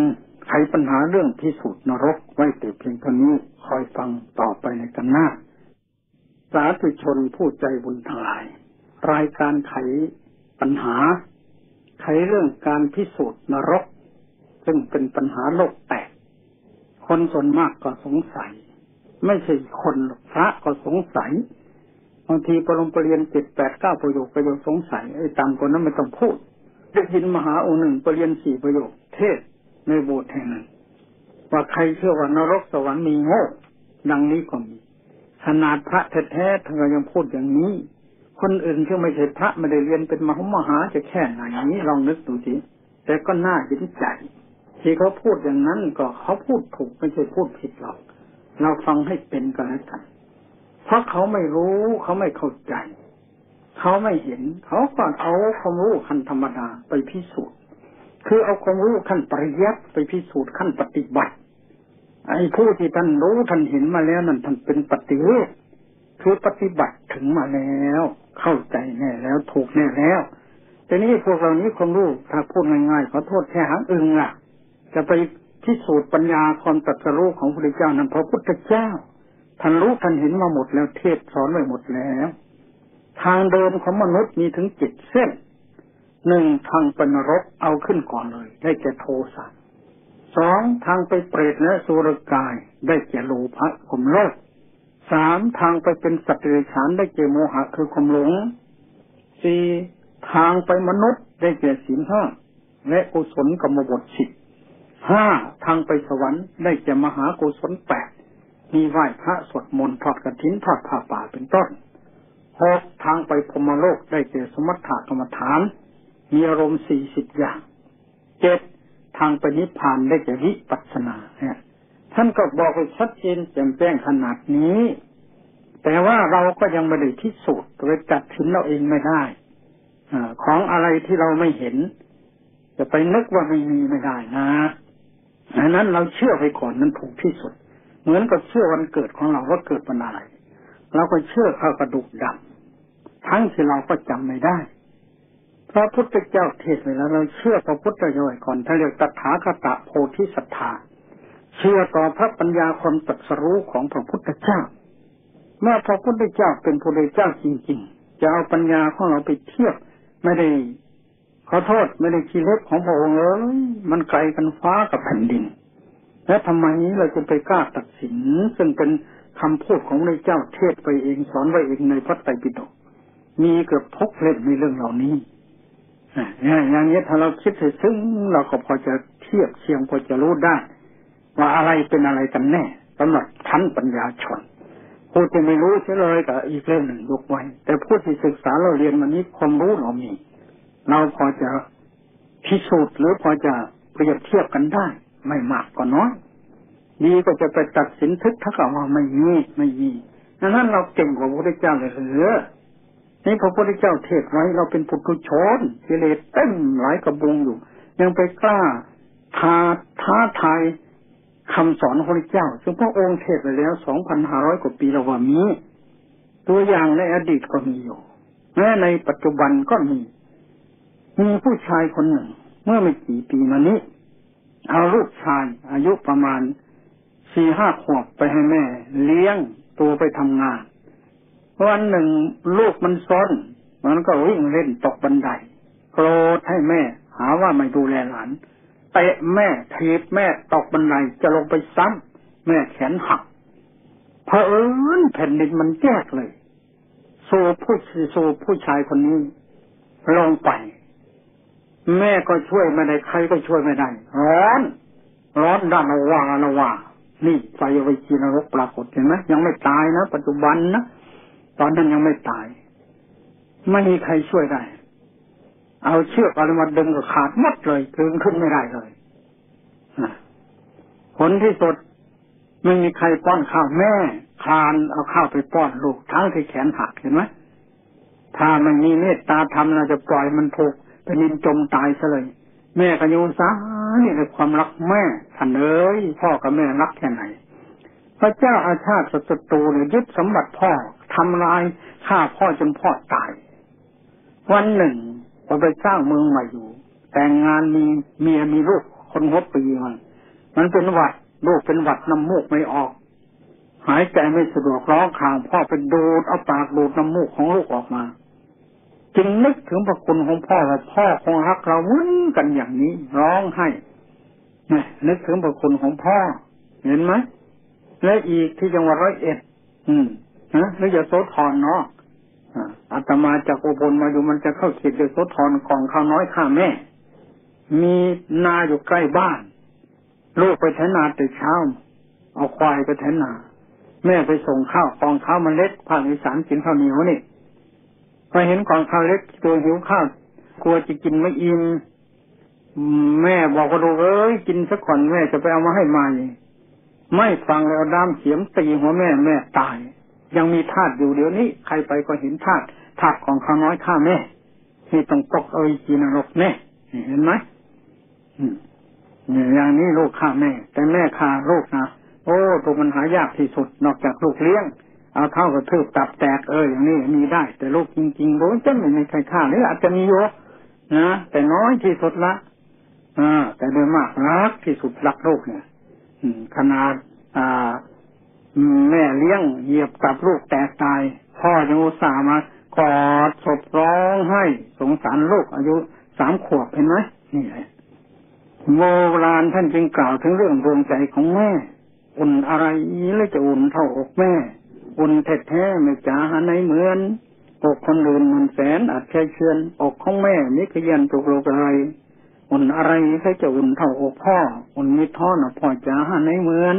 ไขปัญหาเรื่องพิสูจน์นรกไว้แต่เพียงเท่านี้คอยฟังต่อไปในกันหน้าสาธุชนผู้ใจบุญทั้งหลายรายการไขปัญหาไขเรื่องการพิสูจน์นรกซึ่งเป็นปัญหาโลกแตกคนส่วนมากก็สงสัยไม่ใช่คนพระก็สงสัยบางทีปรมปรเรียนเจ็ดแปดเก้าประโยคประโยคสงสัยไอ้ตามคนนั้นไม่ต้องพูดได้ยินมหาองค์หนึ่งปรเรียนสี่ประโยคเทศในโบสถ์แห่งนั้นว่าใครเชื่อว่านรกสวรรค์มีโง่ดังนี้ก็มีขนาดพระแท้ๆท่านก็ยังพูดอย่างนี้คนอื่นที่ไม่ใช่พระไม่ได้เรียนเป็นมหามหาจะแค่ไหนนี้ลองนึกดูสิแต่ก็น่าเห็นใจที่เขาพูดอย่างนั้นก็เขาพูดถูกไม่ใช่พูดผิดหรอกเราฟังให้เป็นก็แล้วกันเพราะเขาไม่รู้เขาไม่เข้าใจเขาไม่เห็นเขาก็เอาความรู้ขั้นธรรมดาไปพิสูจน์คือเอาความรู้ขั้นปริยัติไปพิสูจน์ขั้นปฏิบัติไอ้ผู้ที่ท่านรู้ท่านเห็นมาแล้วนั่นท่านเป็นปฏิเวทคือปฏิบัติถึงมาแล้วเข้าใจแน่แล้วถูกแน่แล้วแต่นี่พวกเรานี้ความรู้ถ้าพูดง่ายๆขอโทษแค่หางอึงล่ะจะไปพิสูจน์ปัญญาความตรัสรู้ของพระพุทธเจ้านั้นพระพุทธเจ้าท่านรู้ท่านเห็นมาหมดแล้วเทศสอนไว้หมดแล้วทางเดินของมนุษย์มีถึงเจ็ดเส้นหนึ่งทางไปนรกเอาขึ้นก่อนเลยได้แก่โทสะสองทางไปเปรตและอสุรกายได้แก่โลภะความโลภสามทางไปเป็นสัตว์เดรัจฉานได้แก่โมหะคือความหลงสี่ทางไปมนุษย์ได้แก่ศีลห้าและกุศลกรรมบทสิบห้าทางไปสวรรค์ได้แก่มหากุศลแปดมีไหว้พระสวดมนต์ทอดกฐินทอดผ้าป่าเป็นต้นหกทางไปพรหมโลกได้แก่สมถะกรรมฐานมีอารมณ์สี่สิบอย่างเจ็ดทางไปนิพพานได้แก่วิปัสสนาเนี่ยท่านก็บอกไว้ชัดเจนแจ่มแจ้งขนาดนี้แต่ว่าเราก็ยังไม่ได้พิสูจน์ไปตัดสินเราเองไม่ได้ของอะไรที่เราไม่เห็นจะไปนึกว่าไม่มีไม่ได้นะอันนั้นเราเชื่อไปก่อนนั้นถูกที่สุดเหมือนกับเชื่อวันเกิดของเราว่าเกิดวันอะไรเราก็เชื่อข้าวกระดูกดำทั้งที่เราก็จำไม่ได้พระพุทธเจ้าเทศน์ไว้แล้วเราเชื่อพระพุทธเจ้าก่อนท่านเรียกตถาคตโพธิศรัทธาเชื่อต่อพระปัญญาความตรัสรู้ของพระพุทธเจ้าเมื่อพระพุทธเจ้าเป็นพระพุทธเจ้าจริงๆจะเอาปัญญาของเราไปเทียบไม่ได้ขอโทษไม่ได้กิเลสของพระองค์เลยมันไกลกันฟ้ากับแผ่นดินและทำไมเราจะไปกล้าตัดสินซึ่งเป็นคำพูดของพระเจ้าเทศไปเองสอนไว้เองในพระไตรปิฎกมีเกือบทุกเล่มในเรื่องเหล่านี้อย่างนี้ถ้าเราคิดซึ้งเราก็พอจะเทียบเทียมพอจะรู้ได้ว่าอะไรเป็นอะไรกันแน่สำหรับชั้นปัญญาชนผู้ที่ไม่รู้เฉยเลยกับอีกเรื่องหนึ่งยกไว้แต่ผู้ที่ศึกษาเราเรียนมานี้ความรู้เรามีเราพอจะพิสูจน์หรือพอจะเปรียบเทียบกันได้ไม่มากก็น้อยนี่ก็จะไปตัดสินทึกทักว่าไม่มีไม่มีดังนั้นเราเก่งกว่าพระพุทธเจ้าเลยเหรอนี่พระพุทธเจ้าเทศไว้เราเป็นปุถุชนกิเลสเต็มหลายกระบุงอยู่ยังไปกล้าท้าท้าทายคำสอนของพระเจ้าซึ่งพระองค์เทศไปแล้ว สองพันห้าร้อย กว่าปีแล้วว่ามีตัวอย่างในอดีตก็มีอยู่แม้ในปัจจุบันก็มีมีผู้ชายคนหนึ่งเมื่อไม่กี่ปีมานี้เอาลูกชายอายุประมาณ สี่ห้า ขวบไปให้แม่เลี้ยงตัวไปทำงานวันหนึ่งลูกมันซนมันก็วิ่งเล่นตกบันไดโกรธให้แม่หาว่าไม่ดูแลหลานเตะแม่ถีบแม่ตกบันไดจะลงไปซ้ำแม่แขนหักเผอิญแผ่นดินมันแยกเลยโซ่ผู้ชายคนนี้ลงไป แม่ก็ช่วยไม่ได้ใครก็ช่วยไม่ได้ร้อนร้อนด้านละว่าละว่านี่ไฟไวจีนรกปรากฏเห็นไหมยังไม่ตายนะปัจจุบันนะตอนนั้นยังไม่ตายไม่มีใครช่วยได้เอาเชือกอะไรมาดึงก็ขาดหมดเลยดึงขึ้นไม่ได้เลยผลที่สุดไม่มีใครป้อนข้าวแม่คลานเอาข้าวไปป้อนลูกทั้งที่แขนหักเห็นไหมถ้ามันมีเมตตาธรรมเราจะปล่อยมันถูกไปนินจมตายซะเลยแม่ก็โยนซะนี่คือความรักแม่ท่านเอ๋ยพ่อกับแม่รักแค่ไหนพระเจ้าอาชาติศัตรูเนี่ยยึดสมบัติพ่อทำลายฆ่าพ่อจนพ่อตายวันหนึ่งเราไปสร้างเมืองใหม่อยู่แต่งงานมีเมียมีลูกคนหัวปีมันมันเป็นหวัดลูกเป็นหวัดน้ำมูกไม่ออกหายใจไม่สะดวกร้องครางพ่อเป็นดูดเอาปากดูดน้ำมูกของลูกออกมาจึงนึกถึงพระคุณของพ่อว่าพ่อคงรักเราวุ่นกันอย่างนี้ร้องไห้เนี่ยนึกถึงพระคุณของพ่อเห็นไหมและอีกที่จังหวัดร้อยเอ็ดอืมนะแล้วจะโสธรเนาะอาตมาจากอุบลมาอยู่มันจะเข้าเขตโสธรของข้าวน้อยข้าแม่มีนาอยู่ใกล้บ้านลูกไปไถนาแต่เช้าเอาควายไปไถนาแม่ไปส่งข้าวกองข้าวเมล็ดภาคอีสานกินข้าวเหนียวนี่พอเห็นกองข้าวเล็กตัวหิวข้าวกลัวจะกินไม่อิ่มแม่บอกว่าลูกเอ้ยกินสักก่อนแม่จะไปเอามาให้ใหม่ไม่ฟังแล้วด้ามเสียมตีหัวแม่แม่ตายยังมีธาตุอยู่เดี๋ยวนี้ใครไปก็เห็นธาตุธาตุของข้าน้อยข้าแม่ที่ต้องตกเอาไปกินนรกแน่เห็นไหมอย่างนี้ลูกข้าแม่แต่แม่ข้าลูกนะโอ้ตัวมันหายากที่สุดนอกจากลูกเลี้ยงเอาเท่ากระทืบตับแตกเอออย่างนี้มีได้แต่ลูกจริงๆโดนจะไม่มีใครฆ่าหรืออาจจะมีโยนะแต่น้อยที่สุดละอ่าแต่โดยมากรักที่สุดรักลูกเนี่ยขนาดอ่าแม่เลี้ยงเหยียบกับลูกแตกตายพ่อยังอุตส่าห์มากอดศพร้องไห้สงสารลูกอายุสามขวบเห็นไหมนี่แหละโบราณท่านจึงกล่าวถึงเรื่องดวงใจของแม่อุ่นอะไรแล้วจะอุ่นเท่าอกแม่อุ่นแท้ๆไม่จ๋าในเหมือนอกคนอื่นเหมือนแสนอาจแค่เชือนอกของแม่นี่ขยันจุกโลกอะไรอุ่นอะไรแล้วจะอุ่นเท่าอกพ่ออุ่นมิท้อนะพ่อจ๋าในเหมือน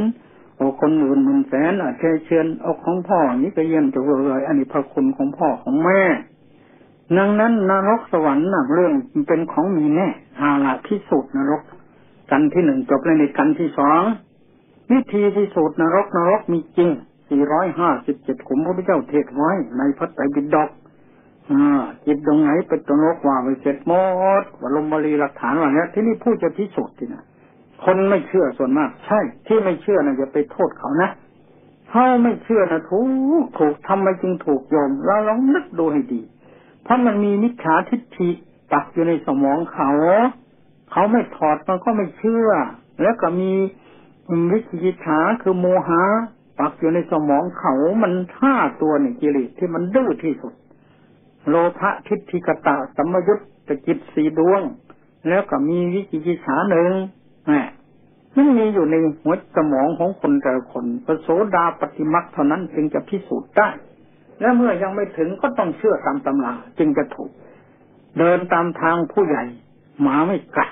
อกคนอื่นเหมือนแสนอาจแค่เชือนอกของพ่อนี่ขยันจุกโลกอะไรอันนี้พระคุณของพ่อของแม่ดังนั้นนรกสวรรค์น่ะเรื่องเป็นของมีแน่อาละที่สุดนรกกันที่หนึ่งจบแล้วในกันที่สองวิธีที่สุดนรกนรกมีจริงสี่ร้อยห้าสิบเจ็ดขุมพระพุทธเจ้าเทศไว้ในพระไตรปิฎกอ่าจิตตรงไหนเป็นนรกว่าไว้เสร็จหมดบรมบาลีหลักฐานว่าเนี่ยที่นี่ผู้จะพิสูจน์ที่น่ะคนไม่เชื่อส่วนมากใช่ที่ไม่เชื่อน่ะอย่าไปโทษเขานะถ้าไม่เชื่อน่ะถูกถูกทำไมจึงถูกโยมเราลองนึกดูให้ดีเพราะมันมีมิจฉาทิฏฐิปักอยู่ในสมองเขาเขาไม่ถอดมันก็ไม่เชื่อแล้วก็มีวิจิตราคือโมหะปักอยู่ในสมองเขามันท่าตัวนี่กิเลสที่มันดื้อที่สุดโลภะทิฏฐิกตะสัมมยุตตจิตสี่ดวงแล้วก็มีวิจิตราหนึ่งนะมันมีอยู่ในหัวสมองของคนแต่ละคนพระโสดาปัตติมรรคเท่านั้นจึงจะพิสูจน์ได้และเมื่อยังไม่ถึงก็ต้องเชื่อตามตำราจึงจะถูกเดินตามทางผู้ใหญ่หมาไม่กัด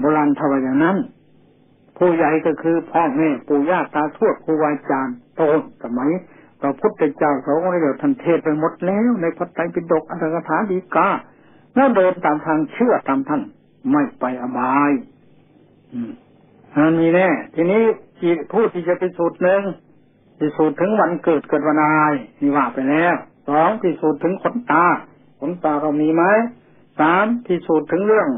โบราณทวารอย่างนั้นผู้ใหญ่ก็คือพ่อแม่ปู่ย่าตาทวดครูอาจารย์โตสมัยพระพุทธเจ้าเขาก็ได้ท่านเทศไปหมดแล้วในพระไตรปิฎกอัตถกถาฎีกาแล้วเดินตามทางเชื่อตามท่านไม่ไปอบายอันนี้แน่ทีนี้ผู้ที่จะไปสูตรหนึ่งพิสูจน์ถึงวันเกิดเกิดวันอะไรนี่ว่าไปแล้วสองพิสูจน์ถึงขนตาขนตาเรามีไหมสามพิสูจน์ถึงเรื่อง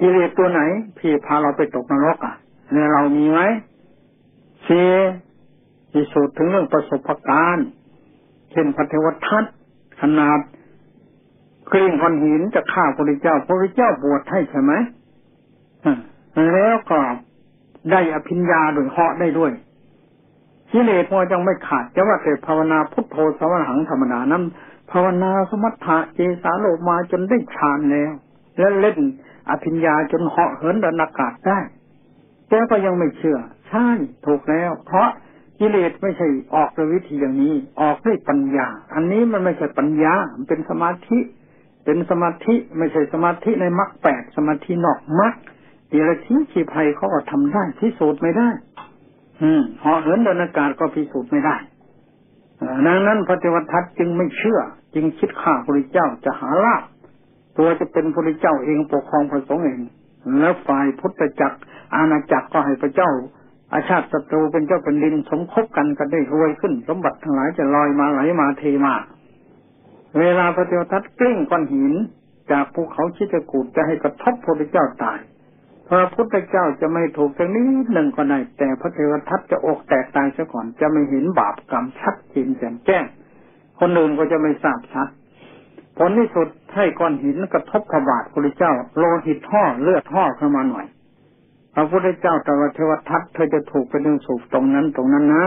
กิเลสตัวไหนที่พาเราไปตกนรกอ่ะเนี่ยเรามีไหมสี่พิสูจน์ถึงเรื่องประสบการณ์เช่นพระเทวทัตขนาดเครื่องก้อนหินจะฆ่าพระพุทธเจ้าพระพุทธเจ้าบวชให้ใช่ไหมแล้วก็ได้อภิญญาโดยเหาะได้ด้วยกิเลสพอจังไม่ขาดจะว่าแต่ภาวนาพุทโธสวรหังธรรมนานั้นภาวนาสมัทธะเจสาโลมาจนได้ฌานแล้วและเล่นอภิญญาจนเหาะเหินดนอากาศได้แต่ก็ยังไม่เชื่อใช่ถูกแล้วเพราะกิเลสไม่ใช่ออกด้วยวิธีอย่างนี้ออกด้วยปัญญาอันนี้มันไม่ใช่ปัญญามันเป็นสมาธิ เป็นสมาธิไม่ใช่สมาธิในมรรคแปดสมาธินอกมรรคเดรัจฉีชีภัยเขาก็ทำได้พิสูจน์ไม่ได้อืมห่อเหินเดินอากาศก็พิสูจน์ไม่ได้ดังนั้นพระเทวทัตจึงไม่เชื่อจึงคิดฆ่าพระพุทธเจ้าจะหาลาภตัวจะเป็นพระพุทธเจ้าเองปกครองพระสงฆ์เองแล้วฝ่ายพุทธจักรอาณาจักรก็ให้พระเจ้าอาชาติศัตรูเป็นเจ้าเป็นดินสมคบกันก็ได้รวยขึ้นสมบัติทั้งหลายจะลอยมาไหลมาเทมาเวลาพระเทวทัตกลิ้งก้อนหินจากภูเขาชิตกูฏจะให้กระทบพระพุทธเจ้าตายพระพุทธเจ้าจะไม่ถูกสักนิดหนึ่งก็ได้แต่พระเทวทัตจะอกแตกตายซะก่อนจะไม่เห็นบาปกรรมชัดเจนแจ่มแจ้งคนอื่นก็จะไม่ทราบชัดผลที่สุดให้ก้อนหินกระทบพระบาทพระพุทธเจ้าโลหิตท่อเลือดท่อขึ้นมาหน่อยพระพุทธเจ้าตรัสเทวทัตเธอจะถูกเป็นเรื่องสูบตรงนั้นตรงนั้นนะ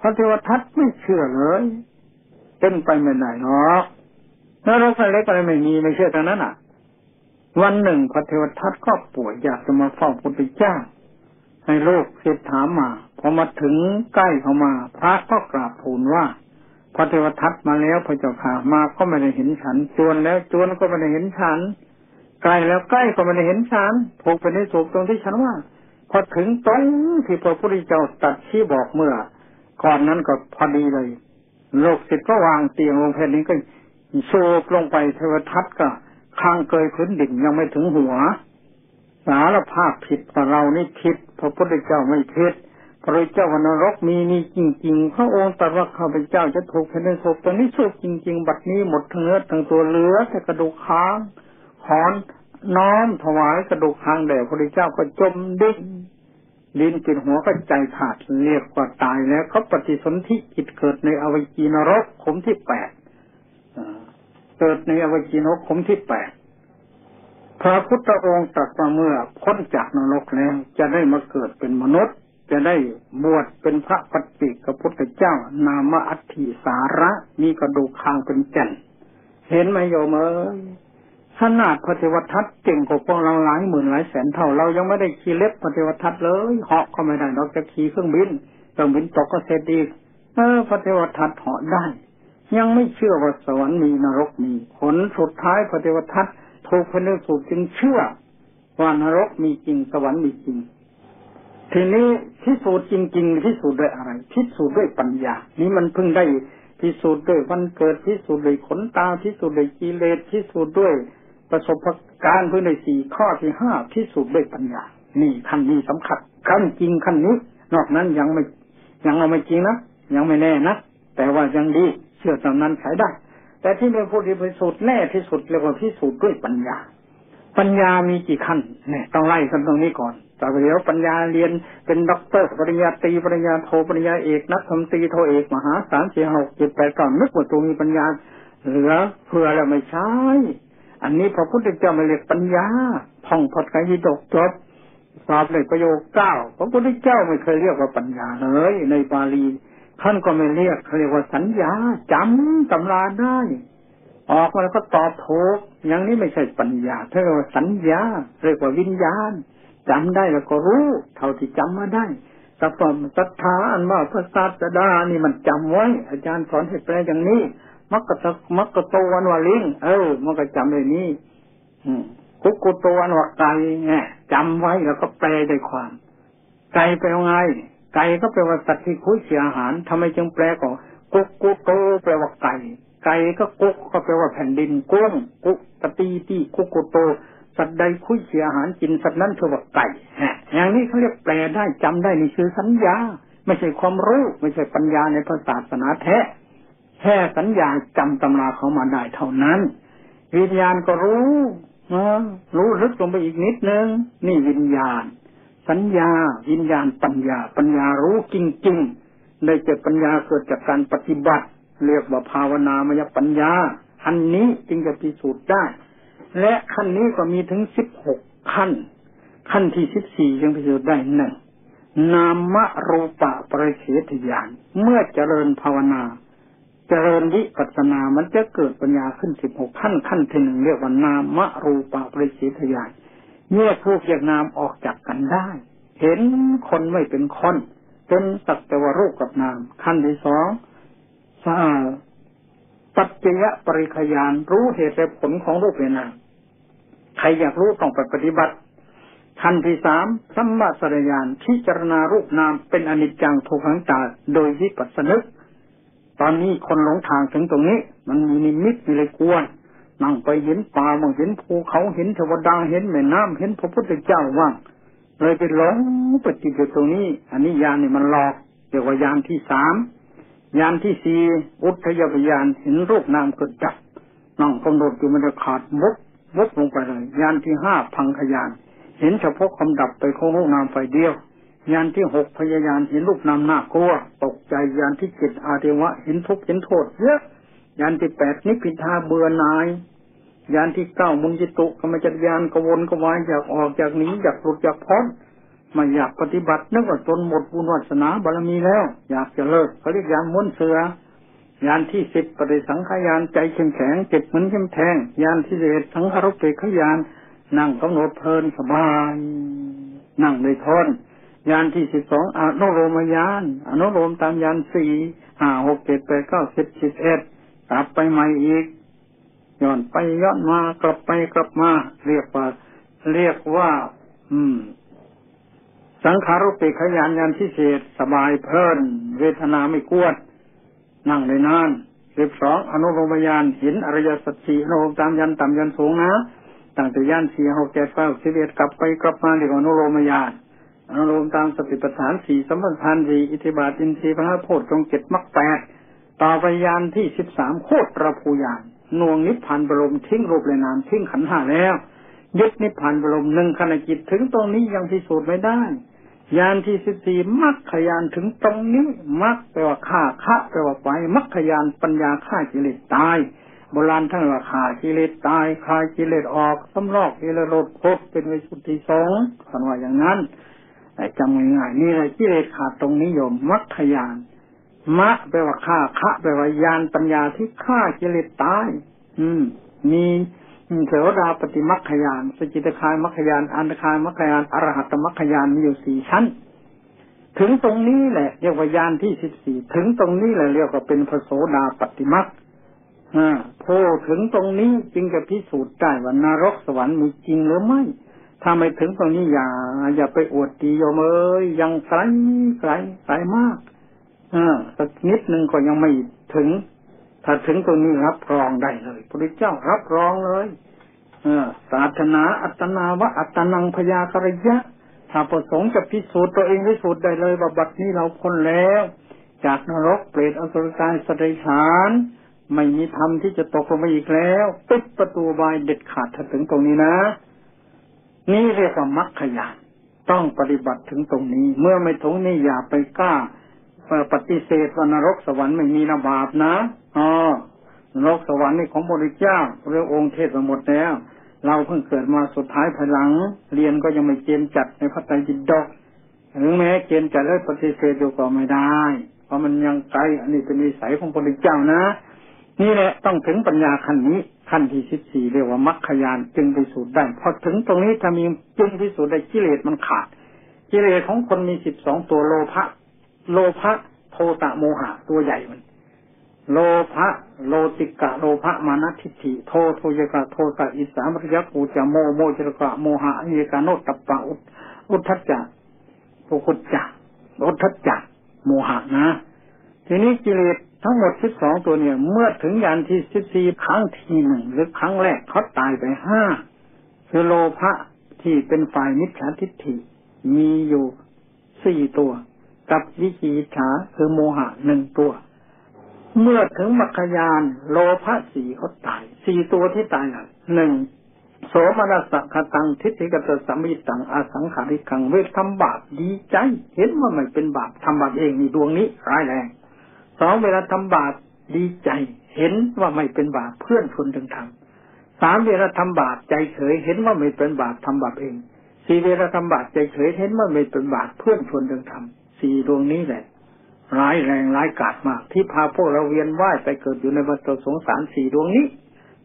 พระเทวทัตไม่เชื่อเลยเป็นไปไม่ได้หรอกแล้วเราใส่เล็กอะไรไม่มีไม่เชื่อทางนั้นอ่ะวันหนึ่งพระเทวทัตก็ป่วยอยากจะมาเฝ้าพระพุทธเจ้าให้โลกศิษย์ถามมาพอมาถึงใกล้เข้ามาพระก็กราบทูลว่าพระเทวทัตมาแล้วพระเจ้าค่ะมาก็ไม่ได้เห็นฉันจวนแล้วจวนก็ไม่ได้เห็นฉันใกล้แล้วใกล้ก็ไม่ได้เห็นฉันถูกเป็นที่สุขตรงที่ฉันว่าพอถึงตรงที่พระพุทธเจ้าตรัสชี้บอกเมื่อก่อนนั้นก็พอดีเลยโลกศิษย์ก็วางเตียงลงแผ่นนี้ก็โซบลงไปเทวทัตก็คางเกยพื้นดินยังไม่ถึงหัวสารภาพผิดว่าเรานี่ผิดพระพุทธเจ้าไม่ผิดพระพุทธเจ้าว่านรกมีนี่จริงๆพระองค์ตรัสว่าข้าพเจ้าจะถูกแผ่นดินโศกตรงนี้โศกจริงๆบัดนี้หมดเนื้อทั้งตัวเหลือแต่กระดูกค้างขอนน้อมถวายกระดูกค้างแด่พระพุทธเจ้าก็จมดิ่งลิ้นกินหัวก็ใจขาดเรียกว่าตายแล้วเขาปฏิสนธิจิตเกิดในอเวจีนรกขุมที่แปดเกิดในอเวจีนรกขุมที่แปดพระพุทธองค์ตรัสว่าเมื่อพ้นจากนรกแล้วจะได้มาเกิดเป็นมนุษย์จะได้บวชเป็นพระปัจเจกพุทธเจ้านามอัตถิสาระมีกระดูกคางเป็นแก่นเห็นไหมโยมเอ๋ยขนาดพระเทวทัตเก่งกว่าพวกเราหลายหมื่นหลายแสนเท่าเรายังไม่ได้ขี่เล็บพระเทวทัตเลยเหาะก็ไม่ได้นอกจากขี่เครื่องบินเครื่องบินตกก็เสร็จอีกเออพระเทวทัตเหาะได้ยังไม่เชื่อว่าสวรรค์มีนรกมีผลสุดท้ายพระเทวทัตถูกพระฤาษีจึงเชื่อว่านรกมีจริงสวรรค์มีจริงทีนี้พิสูจน์จริงๆพิสูจน์ด้วยอะไรพิสูจน์ด้วยปัญญานี้มันเพิ่งได้พิสูจน์ด้วยวันเกิดพิสูจน์ด้วยขนตาพิสูจน์ด้วยกิเลสพิสูจน์ด้วยประสบการณ์เพิ่งได้สี่ข้อที่ห้าพิสูจน์ด้วยปัญญานี่ขั้นนี้สำคัญขั้นจริงขั้นนี้นอกนั้นยังไม่ยังเอาไม่จริงนะยังไม่แน่นะแต่ว่ายังดีเชื่อตามนั้นใช้ได้แต่ที่เป็นผู้ที่พิสูจน์แน่ที่สุดเรียกว่าพิสูจน์ด้วยปัญญาปัญญามีกี่ขั้นเนี่ยต้องไล่ขั้นตรงนี้ก่อนแต่เดี๋ยวปัญญาเรียนเป็นด็อกเตอร์ปริญญาตรีปริญญาโทปริญญาเอกนักธรรมตรีโทเอกมหาสามสี่หกเจ็ดแปดก่อนนึกว่าตัวมีปัญญาเหลือเพื่อแล้วไม่ใช่อันนี้พระพุทธเจ้าไม่เรียกปัญญาท่องพจน์ไกรดกจบสอบในประโยคเก้าพระพุทธเจ้าไม่เคยเรียกว่าปัญญาเลยในบาลีท่านก็ไม่เรียกเขาเรียกว่าสัญญาจำตำราได้ออกมาแล้วก็ตอบถูกอย่างนี้ไม่ใช่ปัญญาเรียกว่าสัญญาเรียกว่าวิญญาณจำได้แล้วก็รู้เท่าที่จำมาได้สัพพมสัทธาอันว่าพระศาสดานี่มันจำไว้อาจารย์สอนให้แปลอย่างนี้มักกะตมักกะโตวันว่าลิงเออมันก็จำเลยนี่กุกกุโตวันว่าไก่ไงจำไว้แล้วก็แปลได้ความไก่เป็นไงไก่ก็แปลว่าสัตว์ที่คุ้ยเสียอาหารทำไมจึงแปลก็กุกกุโตแปลว่าไก่ไก่ก็กุกก็แปลว่าแผ่นดินกุ้งกุกตีตีกุกกุโตสัตว์ใดคุ้ยเสียอาหารกินสัตว์นั้นคือว่าไก่อย่างนี้เขาเรียกแปลได้จำได้นี่คือสัญญาไม่ใช่ความรู้ไม่ใช่ปัญญาในพระศาสนาแท้แค่สัญญาจำตำราเขามาได้เท่านั้นวิญญาณก็รู้รู้ลึกลงไปอีกนิดนึงนี่วิญญาณสัญญาวิญญาณปัญญาปัญญารู้จริงๆได้เกิดปัญญาเกิดจากการปฏิบัติเรียกว่าภาวนามยปัญญาอันนี้จึงจะพิสูจน์ได้และขั้นนี้ก็มีถึงสิบหกขั้นขั้นที่สิบสี่ยังพิสูจน์ได้หนึ่งนามรูปะประเฉทญาณเมื่อเจริญภาวนาเจริญวิปัสสนามันจะเกิดปัญญาขึ้นสิบหกขั้นขั้นที่หนึ่งเรียกว่านามรูปะประเฉทญาณแยกรูปแยกนามออกจากกันได้เห็นคนไม่เป็นคนเป็นสักแต่ว่ารูปกับนามขั้นที่สอง ปัจเจยปริคยานรู้เหตุและผลของรูปเวทนาใครอยากรู้ต้องไปปฏิบัติขั้นที่สามสัมมาสัญญาณพิจารณารูปนามเป็นอนิจจังทุกขังตาโดยวิปัสสนึกตอนนี้คนหลงทางถึงตรงนี้มันมีนิมิตมีเลยกวนนั่งไปเห็นป่ามั่งเห็นภูเขาเห็นเทวดาเห็นแม่น้ำเห็นพระพุทธเจ้าว่างเลยไปหลงปฏิจจตรงนี้อันนี้ญาณนี่มันหลอกเรียกว่ายานที่สามยานที่สี่อุทยพยานเห็นรูปนามเกิดดับนั่งกำหนดอยู่มันจะขาดมุกมุกลงไปเลยยานที่ห้าพังขยานเห็นเฉพาะความดับไปของรูปนามฝ่ายเดียวยานที่หกพยายานเห็นรูปนามน่ากลัวตกใจยานที่เจ็ดอาเทวะเห็นทุกข์เห็นโทษเยอะยานที่แปดนิพพิทาเบื่อหน่ายยานที่เก้ามุนจิตุกรรมจักรยานกวนกวายอยากออกจากนี้อยากหลุดอยากพ้นไม่อยากปฏิบัตินึกว่าตนหมดบุญวาสนาบารมีแล้วอยากจะเลิกเขาเรียกยานม้วนเสือยานที่สิบปฏิสังขยานใจเข้มแข็งเจ็บเหมือนเข้มแทงยานที่สิบเอ็ดสังขารเปกขยานนั่งกำหนดเพลินสบายนั่งในท่อนยานที่สิบสองอนุโลมยานอนุโลมตามยานสี่ห้าหกเจ็ดแปดเก้าสิบสิบเอ็ดกลับไปใหม่อีกย้อนไปย้อนมากลับไปกลับมาเรียกว่าเรียกว่าอืมสังขารุปเปกขยานยานที่เศษสบายเพลินเวทนาไม่กวดนั่งได้นานสิบสองอนุโลมยานเห็นอริยสัจสี่อนุโลมตามยานต่ำยานสูงนะตั้งแต่ยานสี่หกเจ็ดแปดสิบเอ็ดกลับไปกลับมาเรียกว่าอนุโลมยานอนุโลมตามสติปัฏฐานสี่สัมปทานสี่อิทธิบาทอินทรีย์พระโพชฌงค์เจ็ดมรรคแปดต่อไปยานที่สิบสามโคตรประภูยานนวงนิพพานบรมทิ้งรูปและนามทิ้งขันธ์ห้าแล้วยึดนิพพานบรมหนึ่งขณะจิตถึงตรงนี้ยังพิสูจน์ไม่ได้ยานที่สิบสี่มรรคยานถึงตรงนี้มรรคแปลว่าฆ่าฆ่าแปลว่าไปมรรคยานปัญญาฆ่ากิเลสตายโบราณท่านว่าฆ่ากิเลสตายคลายกิเลสออกสำลอกกิเลสลดพบเป็นวิสุทธิสงฆ์ท่านว่าอย่างนั้นแต่จำง่ายๆนี่แหละกิเลสขาดตรงนี้โยมมรรคยานมะแปลว่าฆ่าฆ่าแปลว่ายานปัญญาที่ฆ่ากิเลสตายอืมมีเถรดาปฏิมรรคยานสกิทคายมรรคยานอันตคายมรรคยานอรหัตมรรคยานมีอยู่สี่ชั้นถึงตรงนี้แหละเรียกว่ายานที่สิบสี่ถึงตรงนี้แหละเรียกว่าเป็นพระโสดาปฏิมรรคอ่าพอถึงตรงนี้จึงจะพิสูจน์ได้ว่านรกสวรรค์มีจริงหรือไม่ถ้าไม่ถึงตรงนี้อย่าอย่าไปอวดดีโยมเอ้ยยังไกลไกลไกลมากอ่าสักนิดนึงก็ยังไม่ถึงถ้าถึงตรงนี้รับรองได้เลยพระพุทธเจ้ารับรองเลยเออศาสนาอัตนาวะอัตนังพยากรยะถ้าประสงค์จะพิสูจน์ตัวเองพิสูจน์ได้เลยว่าบัดนี้เราพ้นแล้วจากนรกเปรตอสุรกายสัตว์เดรัจฉานไม่มีธรรมที่จะตกลงมาอีกแล้วปิดประตูบายเด็ดขาดถ้าถึงตรงนี้นะนี่เรียกว่ามรรคญาณต้องปฏิบัติถึงตรงนี้เมื่อไม่ถึงนี่อย่าไปกล้าปฏิเสธว่านรกสวรรค์ไม่มีนะบาปนะอ๋อนรกสวรรค์นี่ของพระพุทธเจ้าเรื่ององค์เทศมาหมดแล้วเราเพิ่งเกิดมาสุดท้ายภายหลังเรียนก็ยังไม่เจนจัดในพระไตรปิฎกถึงแม้เจนจัดแล้วปฏิเสธอยู่ก็ไม่ได้เพราะมันยังไกลอันนี้เป็นวิสัยของพระพุทธเจ้านะนี่แหละต้องถึงปัญญาขั้นนี้ขั้นที่สิบสี่เรียกว่ามรรคญาณจึงพิสูจน์ได้พอถึงตรงนี้ถ้ามีจึงพิสูจน์ได้กิเลสมันขาดกิเลสของคนมีสิบสองตัวโลภะโลภะโทสะโมหะตัวใหญ่มันโลภะโลติกะโลภะมานะทิฏฐิโทโทยกะโทสะอิสามริยะปูจโมโมจรกะโมหะเอกาโนตัปปะอุทธัจจะปุคุจจะอุทธัจจะโมหะนะทีนี้กิเลสทั้งหมดสิบสองตัวเนี่ยเมื่อถึงยานที่สิบสี่ครั้งที่หนึ่งหรือครั้งแรกเขาตายไปห้าคือโลภะที่เป็นฝ่ายมิจฉาทิฏฐิมีอยู่สี่ตัวกับวิจิกิจฉาคือโมหะหนึ่งตัวเมื่อถึงมรรคญาณโลภะสี่เขาตายสี่ตัวที่ตายน่ะหนึ่งโสมนัสสะคตังทิฏฐิกัสสะสัมมิตังอสังขาริกังเวททำบาปดีใจเห็นว่าไม่เป็นบาปทำบาปเองนี่ดวงนี้ร้ายแรงสองเวลาทำบาปดีใจเห็นว่าไม่เป็นบาปเพื่อนคนถึงทำสามเวลาทำบาปใจเฉยเห็นว่าไม่เป็นบาปทำบาปเองสี่เวลาทำบาปใจเฉยเห็นว่าไม่เป็นบาปเพื่อนคนถึงทำสี่ดวงนี้แหละร้ายแรงร้ายกาจมากที่พาพวกเราเวียนว่ายไปเกิดอยู่ในวัฏสงสารสี่ดวงนี้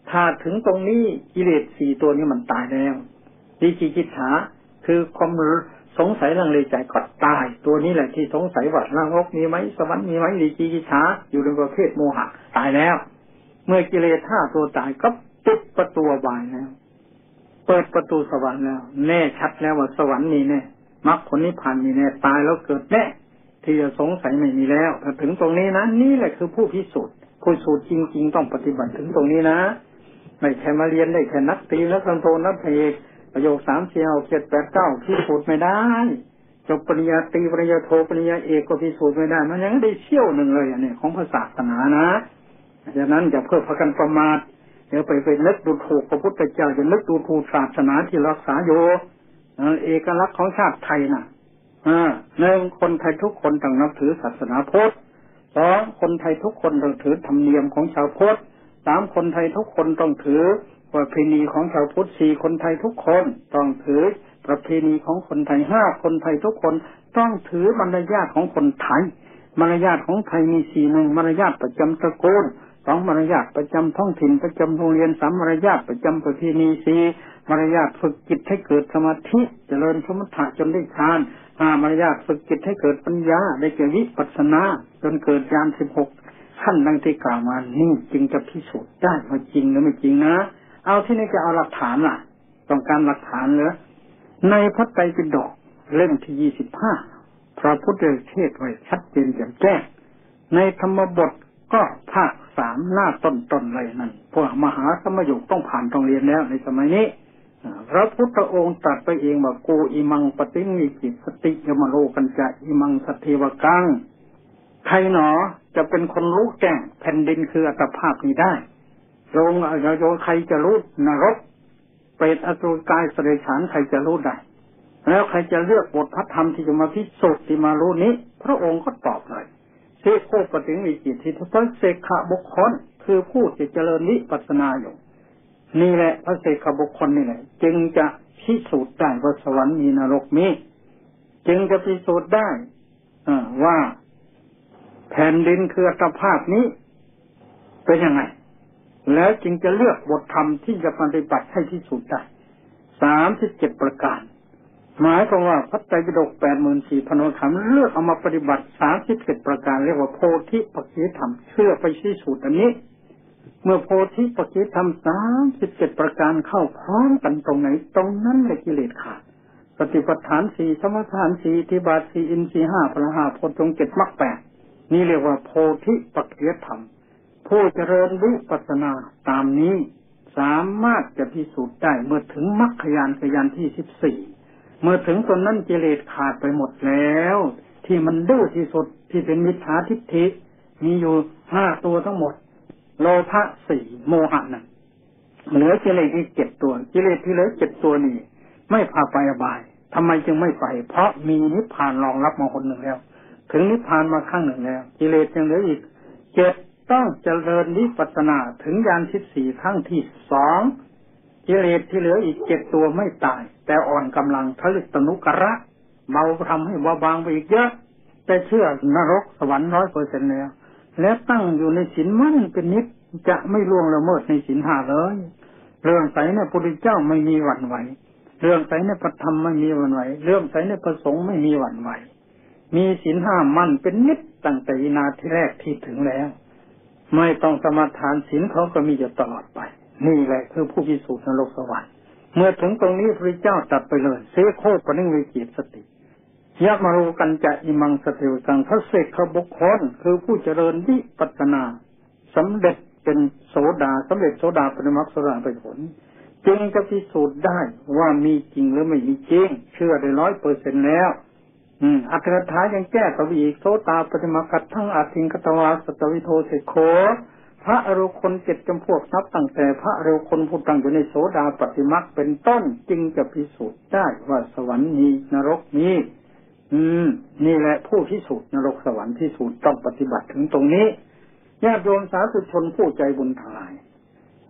ถ้าถึงตรงนี้กิเลสสี่ตัวนี้มันตายแล้ววิจิกิจฉาคือความสงสัยลังเลใจก็ตายตัวนี้แหละที่สงสัยว่านรกมีไหมสวรรค์มีไหมวิจิกิจฉาอยู่ในประเภทโมหะตายแล้ว เมื่อกิเลสฆ่าตัวตายก็ปิดประตูบายแล้วเปิดประตูสวรรค์แล้วแน่ชัดแล้วว่าสวรรค์นี่แน่มรรคผลนิพพานนี่แน่ตายแล้วเกิดแน่ที่จะสงสัยไม่มีแล้วถ้าถึงตรงนี้นะนี่แหละคือผู้พิสูจน์ผู้สูตรจริงๆต้องปฏิบัติถึงตรงนี้นะไม่ใช่มาเรียนได้แค่นักตีนักสังโทนักเพกประโยคสามเสี่ยวเจ็ดแปดเก้าพิสูจน์ไม่ได้จบปริญญาตรีปริญญาโทปริญญาเอกก็พิสูจน์ไม่ได้มันยังได้เชี่ยวหนึ่งเลยเนี่ยของศาสนานะดังนั้นอย่าเพิ่มพกันประมาทเดี๋ยวไปไปนึกดูถูกพระพุทธเจ้าจะนึกดูถูกศาสนาที่รักษาโยเอกลักษณ์ของชาติไทยน่ะหนึ่งคนไทยทุกคนต่างนับถือศาสนาพุทธสองคนไทยทุกคนต้องถือธรรมเนียมของชาวพุทธสามคนไทยทุกคนต้องถือประเพณีของชาวพุทธสี่คนไทยทุกคนต้องถือประเพณีของคนไทยห้าคนไทยทุกคนต้องถือมารยาทของคนไทยมารยาทของไทยมีสี่หนึ่งมารยาทประจำตระกูลสองมารยาทประจำท้องถิ่นประจำโรงเรียนสามมารยาทประจำประเพณีสี่มารยาทฝึกจิตให้เกิดสมาธิเจริญสมถะจนได้ฌานห้ามารยาทฝึกจิตให้เกิดปัญญาได้แก่วิปัสสนาจนเกิดญาณสิบหกขั้นดังที่กล่าวมานี่จึงจะพิสูจน์ได้ว่าจริงหรือไม่จริงนะเอาที่นี่จะเอาหลักฐานล่ะต้องการหลักฐานเหรอในพระไตรปิฎกเล่มที่ยี่สิบห้าพระพุทธเทศไว้ชัดเจนแจ่มแจ้งในธรรมบทก็ภาคสามหน้าต้นๆเลยนั่นพวกมหาสมโยคต้องผ่านต้องเรียนแล้วในสมัยนี้พระพุทธองค์ตรัสไปเองว่ากูอิมังปฏินิจิตสติยมโลกัญจะอิมังสัทเทวกังใครหนอจะเป็นคนรู้แจ้งแผ่นดินคืออัตภาพนี้ได้ลงอโยโยใครจะรู้นรกเปรตอสุรกายเสด็จฉานใครจะรู้ได้แล้วใครจะเลือกบทพระธรรมที่จะมาพิสูจน์ที่มารู้นี้พระองค์ก็ตอบเลยเสกโคปฏินิจิตที่เป็นเสกขบุคคลคือผู้ที่เจริญวิปัสสนาอยู่นี่แหละพระเสกบุคคลนี่แหละจึงจะพิสูจน์ได้ว่าสวรรค์มีนรกมีจึงจะพิสูจน์ได้ว่าแผ่นดินคืออัตภาพนี้เป็นยังไงแล้วจึงจะเลือกบทธรรมที่จะปฏิบัติให้พิสูจน์ได้สามสิบเจ็ดประการหมายความว่าพระไตรปิฎกแปดหมื่นสี่พันคำเลือกเอามาปฏิบัติสามสิบเจ็ดประการเรียกว่าโพธิปัจจิธรรมเชื่อไปพิสูจน์อันนี้เมื่อโพธิปัจจิธรรมสามสิบเจ็ดประการเข้าพร้อมกันตรงไหนตรงนั้นเลยกิเลสขาดปฏิปัฏฐานสี่สมถานสี่อิทธิบาทสี่อินทรีย์ห้าพละห้าโพชฌงค์เจ็ดมรรคแปดนี่เรียกว่าโพธิปัจจิธรรมผู้เจริญวิปัสสนาตามนี้สามารถจะพิสูจน์ได้เมื่อถึงมรรคยานยานที่สิบสี่เมื่อถึงตอนนั้นกิเลสขาดไปหมดแล้วที่มันดื้อที่สุดที่เป็นมิจฉาทิฏฐิมีอยู่ห้าตัวทั้งหมดโลภะสี่โมหะน่ะเหลือกิเลสอีกเจ็ดตัวกิเลสที่เหลือเจ็ดตัวนี้ไม่พาไปอบายทำไมจึงไม่ไปเพราะมีนิพพานรองรับมาคนหนึ่งแล้วถึงนิพพานมาข้างหนึ่งแล้วกิเลสยังเหลืออีกเจ็ดต้องเจริญวิปัสสนาถึงญาณที่สี่ครั้งที่สองกิเลสที่เหลืออีกเจ็ดตัวไม่ตายแต่อ่อนกำลังทะลึกตนุกระเบาทำให้เบาบางไปอีกเยอะแต่เชื่อนรกสวรรค์ร้อยเปอร์เซ็นต์แล้วและตั้งอยู่ในศีลมั่นเป็นนิจจะไม่ล่วงละเมิดในศีลห้าเลยเรื่องใสในพระพุทธเจ้าไม่มีหวั่นไหวเรื่องใสในพระธรรมไม่มีหวั่นไหวเรื่องใสในพระสงฆ์ไม่มีหวั่นไหวมีศีลห้ามั่นเป็นนิจตั้งแต่วินาทีแรกที่ถึงแล้วไม่ต้องสมาทานศีลเขาก็มีอยู่ตลอดไปนี่แหละคือผู้พิสูจน์นรกสวรรค์เมื่อถึงตรงนี้พระเจ้าตัดไปเลยเสกโคปนิวิจิตสติยะมโรกัญจะอิมังสติวสังพระเสกขบุคคลคือผู้เจริญวิปัสสนาสำเร็จเป็นโสดาสำเร็จโสดาปฏิมรรคโสดาปฏิผลจึงจะพิสูจน์ได้ว่ามีจริงหรือไม่มีจริงเชื่อได้ร้อยเปอร์เซ็นต์แล้วอืมอัตถกถายังแก้ต่ออีกโสตาปฏิมรรคทั้งอาทิงกตวาสัตวิโทเสกโคพระอริยคนเจ็ดจำพวกนับตั้งแต่พระอริยคนผู้ตั้งอยู่ในโสดาปฏิมรรคเป็นต้นจึงจะพิสูจน์ได้ว่าสวรรค์มีนรกมีอืมนี่แหละผู้พิสูจน์นรกสวรรค์พิสูจน์ต้องปฏิบัติถึงตรงนี้ญาติโยมสาธุชนผู้ใจบุญทั้งหลาย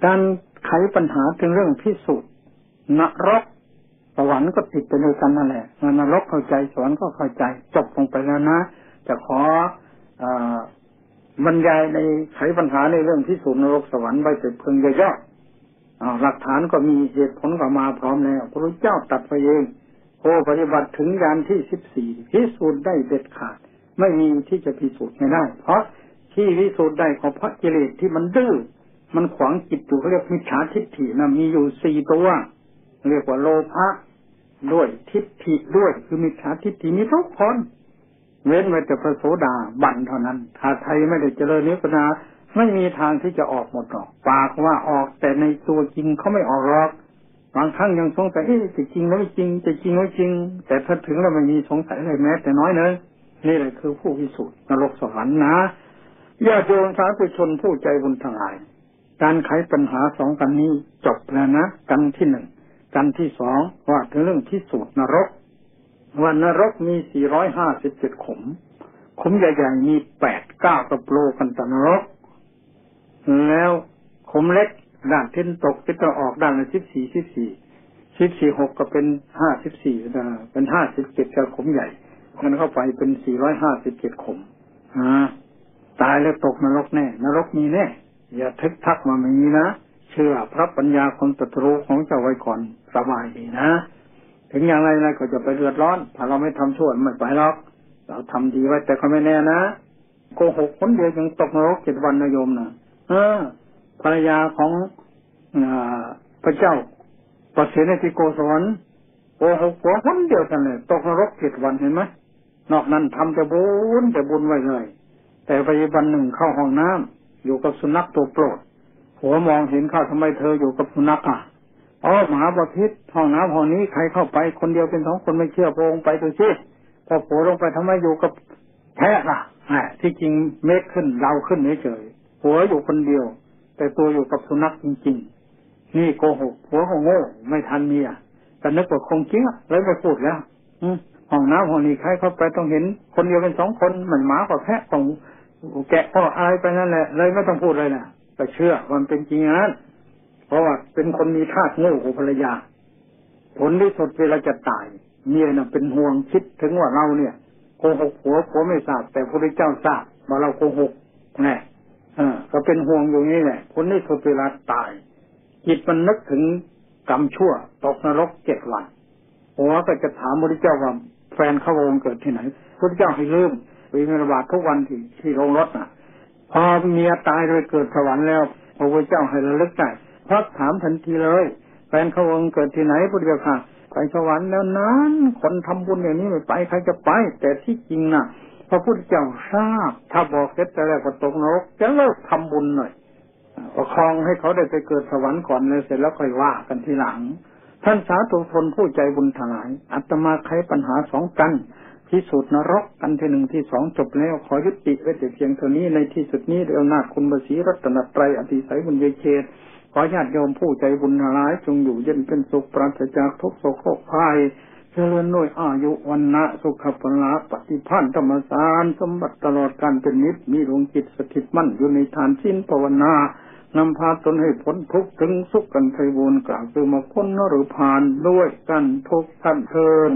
การไขปัญหาถึงเรื่องพิสูจน์นรกสวรรค์ก็ติดไปด้วยกันนั่นแหละนรกเข้าใจสวรรค์ก็เข้าใจจบลงไปแล้วนะจะขออ่าบรรยายในไขปัญหาในเรื่องพิสูจน์นรกสวรรค์ไว้เป็นเพียงย่อๆหลักฐานก็มีเหตุผลก็มาพร้อมแล้วพระพุทธเจ้าตรัสไว้เองโอ้ปฏิบัติถึงญาณที่สิบสี่พิสูจน์ได้เด็ดขาดไม่มีที่จะพิสูจน์ไม่ได้เพราะที่พิสูจน์ได้ของพระกิเลสที่มันดื้อ มันขวางจิตอยู่เขาเรียกมิจฉาทิฏฐินะมีอยู่สี่ตัวเรียกว่าโลภะด้วยทิฏฐิด้วยคือมิจฉาทิฏฐิมีทุกคนเว้นไว้แต่พระโสดาบันเท่านั้นถ้าใครไม่ได้เจริญนิพพานะไม่มีทางที่จะออกหมดหรอกปากว่าออกแต่ในตัวจริงเขาไม่ออกหรอกบางครั้งยังสงสัยเอ๊ะจะจริงหรือไม่จริงจะจริงหรือไม่จริงแต่ถ้าถึงแล้วมันมีสงสัยอะไรแม้แต่น้อยเนอะนี่แหละคือผู้พิสูจน์นรกสวรรค์นะญาติโยมสาธุชนผู้ใจบุญทั้งหลายการไขปัญหาสองกันนี้จบแล้วนะกันที่หนึ่งกันที่สองว่าถึงเรื่องพิสูจน์นรกว่านรกมีสี่ร้อยห้าสิบเจ็ดขุมขุมใหญ่ๆมีแปด เก้ากับโลกันตนรกแล้วขุมเล็กด้านทิศตกทิศตะออกด้านละสิบสี่ สิบสี่ สิบสี่ หกก็เป็นห้าสิบสี่นะเป็นห้าสิบเจ็ดกับขุมใหญ่งั้นเข้าไปเป็นสี่ร้อยห้าสิบเจ็ดขุมอ่าตายแล้วตกนรกแน่นรกมีแน่อย่าทึกทักมาอย่างนี้นะเชื่อพระปัญญาคนตรัสรู้ของเจ้าไว้ก่อนสบายดีนะถึงอย่างไรนะก็จะไปเดือดร้อนถ้าเราไม่ทำชั่วไม่ไปหรอกเราทำดีไว้แต่ก็ไม่แน่นะโกหกคนเดียวยังตกนรกเจ็ดวันนะโยมนะเออภรรยาของพระเจ้าประเสนติโกศลโกหกคนเดียวกันเลยตกนรกเจ็ดวันเห็นไหมนอกนั้นทำแต่บุญแต่บุญไว้เลยแต่ไปวันหนึ่งเข้าห้องน้ำอยู่กับสุนัขตัวโปรดหัวมองเห็นเข้าทำไมเธออยู่กับสุนัขอ่ะอ๋อมหาบพิตรห้องน้ำห้องนี้ใครเข้าไปคนเดียวเป็นสองคนไม่เชื่อพระองค์ไปดูสิพอโผล่ลงไปทำไมอยู่กับแท้ล่ะที่จริงเมฆขึ้นเราขึ้นเฉยๆหัวอยู่คนเดียวแต่ตัวอยู่กับสุนัขจริงๆนี่โกหกหัวของโง่ไม่ทันเมียแต่นึกว่าคงจริงเลยไปพูดแล้วห้องน้ำห้องนี้ใครเข้าไปต้องเห็นคนเดียวเป็นสองคนเหมือนหมากับแพะของแกะก็อายไปนั่นแหละเลยไม่ต้องพูดเลยนะแต่เชื่อมันเป็นจริงนั้นเพราะว่าเป็นคนมีธาตุโง่ของภรรยาผลที่สุดเวลาจะตายเมียน่ะเป็นห่วงคิดถึงว่าเราเนี่ยโกหกผัวผัวไม่ทราบแต่พระพุทธเจ้าทราบว่าเราโกหกแน่เออก็เป็นห่วงอยู่นี่แหละผลที่สุดเวลาตายจิตมันนึกถึงกรรมชั่วตกนรกเจ็ดวันผัวก็จะถามพระพุทธเจ้าว่าแฟนเขาวงเกิดที่ไหนพระพุทธเจ้าให้ลืมวิมานบาททุกวันที่ที่ลงรถน่ะพอเมียตายโดยเกิดสวรรค์แล้วพระพุทธเจ้าให้ระลึกได้พระถามทันทีเลยแฟนเขาวงเกิดที่ไหนพุทธเจ้าค่ะไปสวรรค์แล้วนั้นคนทำบุญอย่างนี้ไม่ไปใครจะไปแต่ที่จริงน่ะพระพุทธเจ้าทราบถ้าบอกเสร็จแต่แรกก็ตกนรกจะเลิกทำบุญหน่อยประคองให้เขาได้ไปเกิดสวรรค์ก่อนเลยเสร็จแล้วค่อยว่ากันทีหลังท่านสาธุชนผู้ใจบุญทั้งหลายอาตมาไขปัญหาสองกันที่สุดนรกกันที่หนึ่งที่สองจบแล้วขอยุติไว้แต่เพียงเท่านี้ในที่สุดนี้โดยอำนาจคุณพระศรีรัตนตรัยอภิไสยบุญเยเชตขอญาติโยมผู้ใจบุญทั้งหลายจงอยู่เย็นเป็นสุขปราศจากทุกโศกโรคภัยเจริญด้วยอายุวันนะสุขภละปฏิภาณธรรมสารสมบัติตลอดการเป็นนิจมีดวงจิตสถิตมั่นอยู่ในฐานสิ้นภาวนานำพาตนให้พ้นทุกข์ถึงสุขกันไพบูลย์กล่าวคือมาพ้นนรกผ่านด้วยกันทุกท่านเทอญ